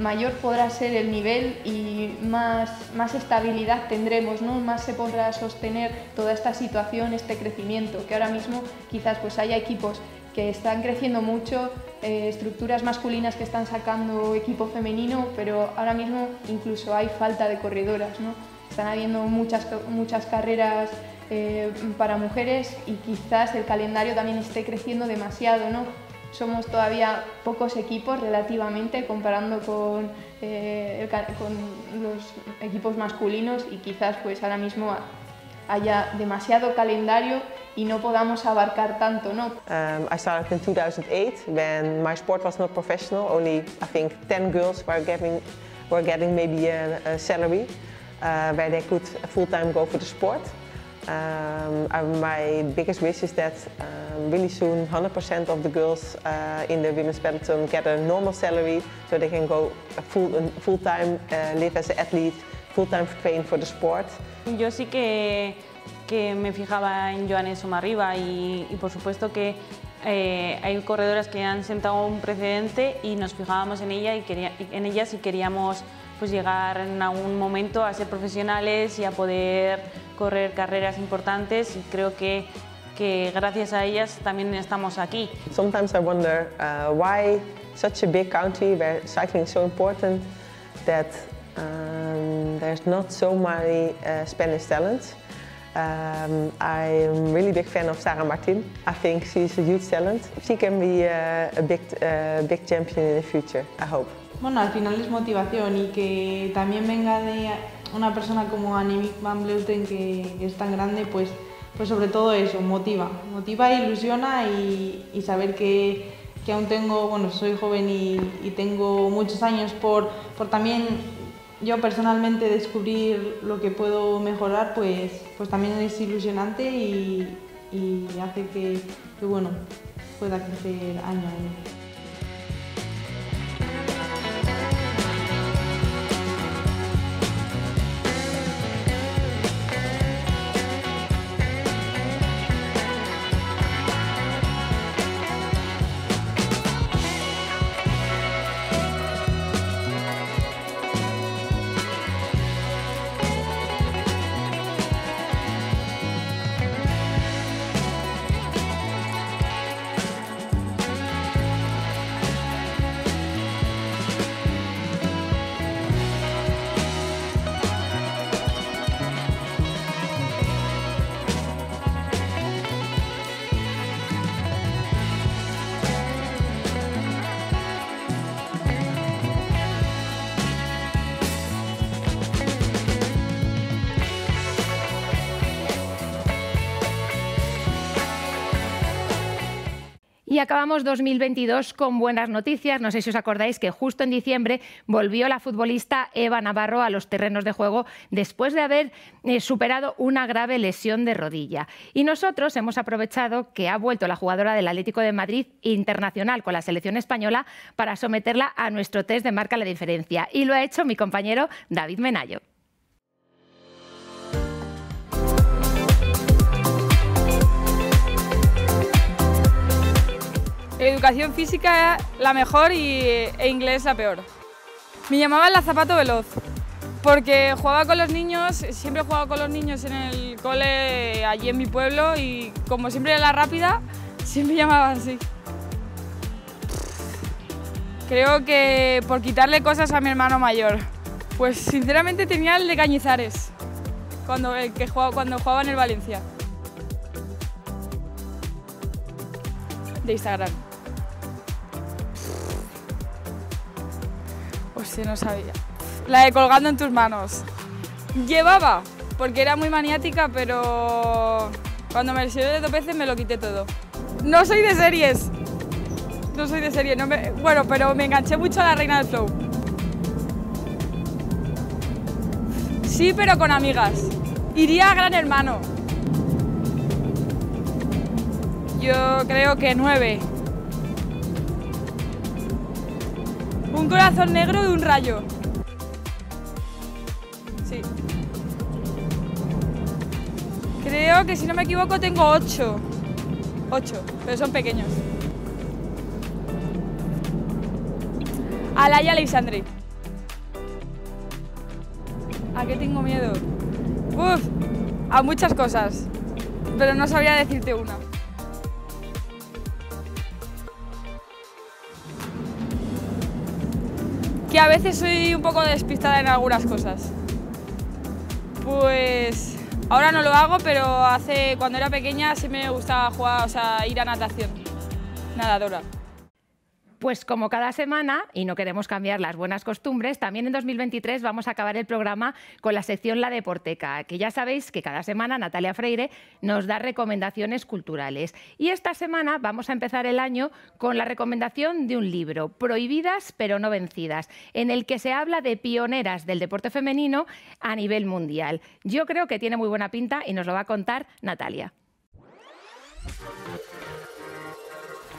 mayor podrá ser el nivel y más, más estabilidad tendremos, ¿no? Más se podrá sostener toda esta situación, este crecimiento, que ahora mismo quizás, pues, haya equipos que están creciendo mucho, eh, estructuras masculinas que están sacando equipo femenino, pero ahora mismo incluso hay falta de corredoras, ¿no? Están habiendo muchas, muchas carreras eh, para mujeres y quizás el calendario también esté creciendo demasiado, ¿no? Somos todavía pocos equipos relativamente comparando con, eh, el, con los equipos masculinos y quizás, pues, ahora mismo haya demasiado calendario y no podamos abarcar tanto, ¿no? Um, I started in two thousand eight when my sport was not professional. Only I think ten girls were getting were getting maybe a, a salary uh, where they could full time go for the sport. Um, my biggest wish is that um, really soon one hundred percent of the girls uh, in the women's peloton get a normal salary so they can go full, full time, uh, live as an athlete, full time train for the sport. Yo sí que, que me fijaba en Joane Somarriba y, y por supuesto que eh, hay corredoras que han sentado un precedente y nos fijábamos en ella y quería, en ellas y queríamos, pues, llegar en algún momento a ser profesionales y a poder correr carreras importantes y creo que, que gracias a ellas también estamos aquí. Sometimes I wonder uh, why such a big country where cycling is so important that um, there's not so many uh, Spanish talents. Um, I'm really big fan of Sara Martín. I think she's a huge talent. She can be uh, a big, uh, big champion in the future, I hope. Bueno, al final es motivación y que también venga de una persona como Annemiek van Vleuten, que es tan grande, pues, pues sobre todo eso, motiva. Motiva, ilusiona y, y saber que, que aún tengo, bueno, soy joven y, y tengo muchos años por, por también yo personalmente descubrir lo que puedo mejorar, pues, pues también es ilusionante y, y hace que, que, bueno, pueda crecer año a año. Y acabamos dos mil veintidós con buenas noticias. No sé si os acordáis que justo en diciembre volvió la futbolista Eva Navarro a los terrenos de juego después de haber eh, superado una grave lesión de rodilla. Y nosotros hemos aprovechado que ha vuelto la jugadora del Atlético de Madrid internacional con la selección española para someterla a nuestro test de Marca la Diferencia. Y lo ha hecho mi compañero David Menayo. Educación física la mejor y, e inglés la peor. Me llamaban la zapato veloz porque jugaba con los niños, siempre he jugado con los niños en el cole allí en mi pueblo y como siempre era la rápida, siempre llamaban así. Creo que por quitarle cosas a mi hermano mayor, pues sinceramente tenía el de Cañizares, cuando, el que jugaba, cuando jugaba en el Valencia. De Instagram. Hostia, no sabía. La de colgando en tus manos. Llevaba, porque era muy maniática, pero cuando me lesioné de dos veces me lo quité todo. No soy de series. No soy de series. No me... Bueno, pero me enganché mucho a la Reina del Flow. Sí, pero con amigas. Iría a Gran Hermano. Yo creo que nueve. Un corazón negro de un rayo. Sí. Creo que si no me equivoco tengo ocho. Ocho, pero son pequeños. A la Aya Alexandri. ¿A qué tengo miedo? Uf, a muchas cosas, pero no sabría decirte una. Que a veces soy un poco despistada en algunas cosas. Pues ahora no lo hago, pero hace cuando era pequeña sí me gustaba jugar, o sea, ir a natación, nadadora. Pues como cada semana, y no queremos cambiar las buenas costumbres, también en dos mil veintitrés vamos a acabar el programa con la sección La Deporteca, que ya sabéis que cada semana Natalia Freire nos da recomendaciones culturales. Y esta semana vamos a empezar el año con la recomendación de un libro, Prohibidas pero no Vencidas, en el que se habla de pioneras del deporte femenino a nivel mundial. Yo creo que tiene muy buena pinta y nos lo va a contar Natalia.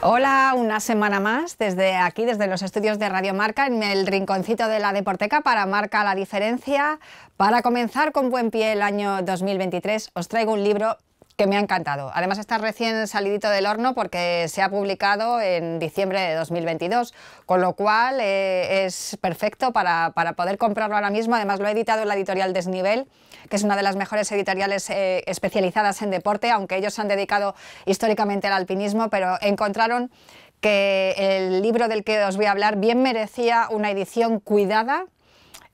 Hola, una semana más desde aquí, desde los estudios de Radio Marca, en el rinconcito de la Deporteca para Marca la Diferencia. Para comenzar con buen pie el año dos mil veintitrés, os traigo un libro que me ha encantado. Además está recién salidito del horno porque se ha publicado en diciembre de dos mil veintidós, con lo cual eh, es perfecto para, para poder comprarlo ahora mismo. Además lo ha editado la editorial Desnivel, que es una de las mejores editoriales eh, especializadas en deporte, aunque ellos se han dedicado históricamente al alpinismo, pero encontraron que el libro del que os voy a hablar bien merecía una edición cuidada,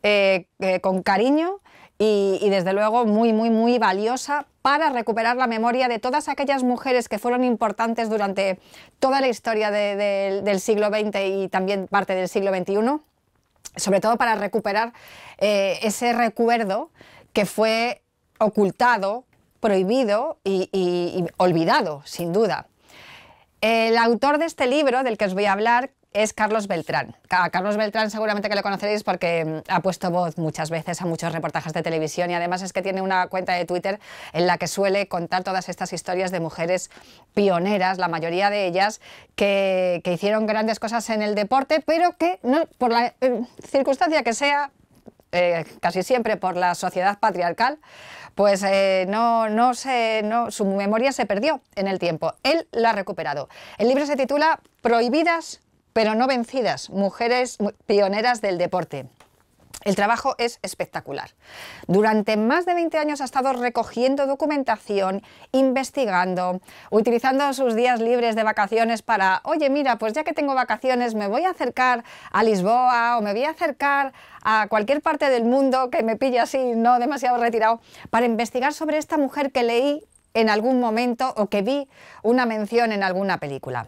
eh, eh, con cariño, Y, y desde luego muy, muy, muy valiosa para recuperar la memoria de todas aquellas mujeres que fueron importantes durante toda la historia de, de, del siglo veinte y también parte del siglo veintiuno, sobre todo para recuperar eh, ese recuerdo que fue ocultado, prohibido y, y, y olvidado, sin duda. El autor de este libro, del que os voy a hablar, es Carlos Beltrán. A Carlos Beltrán seguramente que lo conoceréis porque ha puesto voz muchas veces a muchos reportajes de televisión y además es que tiene una cuenta de Twitter en la que suele contar todas estas historias de mujeres pioneras, la mayoría de ellas, que, que hicieron grandes cosas en el deporte, pero que no, por la eh, circunstancia que sea, eh, casi siempre por la sociedad patriarcal, pues eh, no, no se, no, su memoria se perdió en el tiempo. Él la ha recuperado. El libro se titula Prohibidas pero no vencidas, mujeres pioneras del deporte. El trabajo es espectacular. Durante más de veinte años ha estado recogiendo documentación, investigando, utilizando sus días libres de vacaciones para, oye, mira, pues ya que tengo vacaciones me voy a acercar a Lisboa o me voy a acercar a cualquier parte del mundo que me pille así, no demasiado retirado, para investigar sobre esta mujer que leí en algún momento o que vi una mención en alguna película.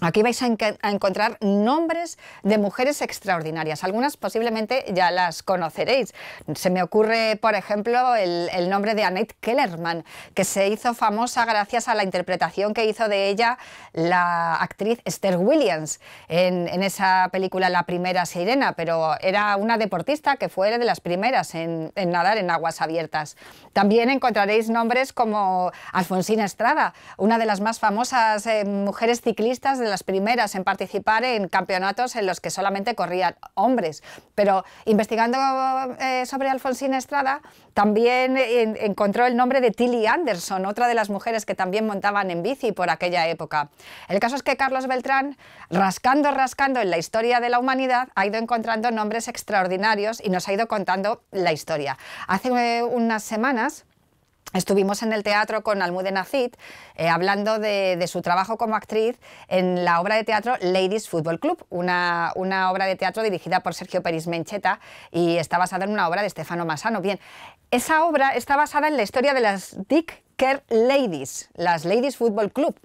Aquí vais a, a encontrar nombres de mujeres extraordinarias. Algunas posiblemente ya las conoceréis. Se me ocurre, por ejemplo, el, el nombre de Annette Kellerman, que se hizo famosa gracias a la interpretación que hizo de ella la actriz Esther Williams en, en esa película La Primera Sirena, pero era una deportista que fue de las primeras en, en nadar en aguas abiertas. También encontraréis nombres como Alfonsina Strada, una de las más famosas eh, mujeres ciclistas de de las primeras en participar en campeonatos en los que solamente corrían hombres. Pero investigando eh, sobre Alfonsina Strada, también en, encontró el nombre de Tilly Anderson, otra de las mujeres que también montaban en bici por aquella época. El caso es que Carlos Beltrán, rascando, rascando en la historia de la humanidad, ha ido encontrando nombres extraordinarios y nos ha ido contando la historia. Hace eh, unas semanas estuvimos en el teatro con Almudena Cid eh, hablando de, de su trabajo como actriz en la obra de teatro Ladies Football Club, una, una obra de teatro dirigida por Sergio Peris Mencheta y está basada en una obra de Stefano Massano. Bien, esa obra está basada en la historia de las Dick Care Ladies, las Ladies Football Club,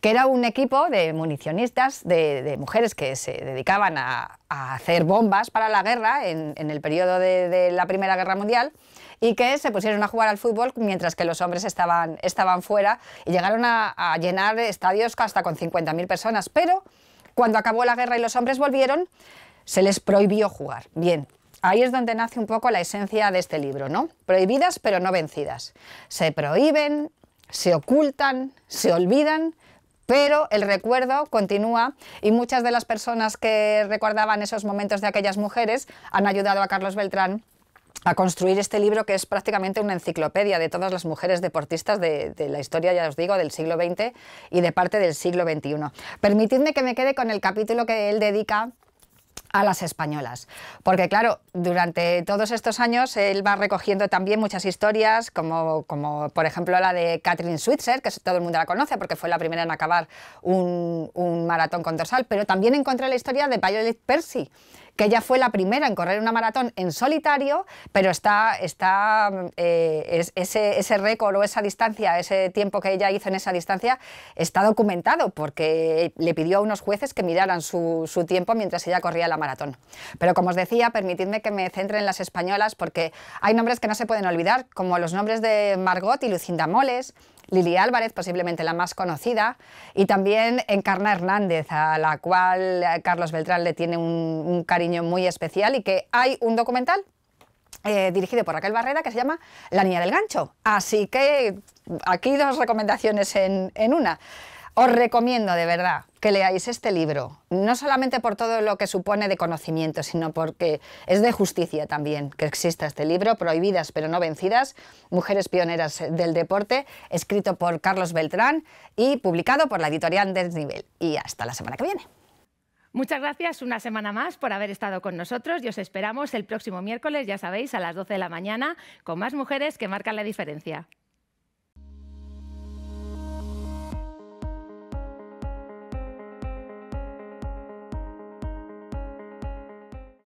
que era un equipo de municionistas, de, de mujeres que se dedicaban a, a hacer bombas para la guerra en, en el periodo de, de la Primera Guerra Mundial, y que se pusieron a jugar al fútbol mientras que los hombres estaban, estaban fuera, y llegaron a, a llenar estadios hasta con cincuenta mil personas. Pero cuando acabó la guerra y los hombres volvieron, se les prohibió jugar. Bien, ahí es donde nace un poco la esencia de este libro, ¿no? Prohibidas pero no vencidas. Se prohíben, se ocultan, se olvidan, pero el recuerdo continúa, y muchas de las personas que recordaban esos momentos de aquellas mujeres han ayudado a Carlos Beltrán a construir este libro, que es prácticamente una enciclopedia de todas las mujeres deportistas de, de la historia, ya os digo, del siglo veinte y de parte del siglo veintiuno. Permitidme que me quede con el capítulo que él dedica a las españolas, porque claro, durante todos estos años él va recogiendo también muchas historias, como, como por ejemplo la de Catherine Switzer, que todo el mundo la conoce porque fue la primera en acabar un, un maratón con dorsal, pero también encontré la historia de Violet Percy, que ella fue la primera en correr una maratón en solitario, pero está, está eh, es, ese, ese récord o esa distancia, ese tiempo que ella hizo en esa distancia, está documentado porque le pidió a unos jueces que miraran su, su tiempo mientras ella corría la maratón. Pero como os decía, permitidme que me centre en las españolas, porque hay nombres que no se pueden olvidar, como los nombres de Margot y Lucinda Moles, Lili Álvarez, posiblemente la más conocida, y también Encarna Hernández, a la cual Carlos Beltrán le tiene un, un cariño muy especial, y que hay un documental eh, dirigido por Raquel Barreda que se llama La niña del gancho. Así que aquí dos recomendaciones en, en una. Os recomiendo de verdad que leáis este libro, no solamente por todo lo que supone de conocimiento, sino porque es de justicia también que exista este libro, Prohibidas pero no vencidas, mujeres pioneras del deporte, escrito por Carlos Beltrán y publicado por la editorial Desnivel. Y hasta la semana que viene. Muchas gracias una semana más por haber estado con nosotros, y os esperamos el próximo miércoles, ya sabéis, a las doce de la mañana, con más mujeres que marcan la diferencia.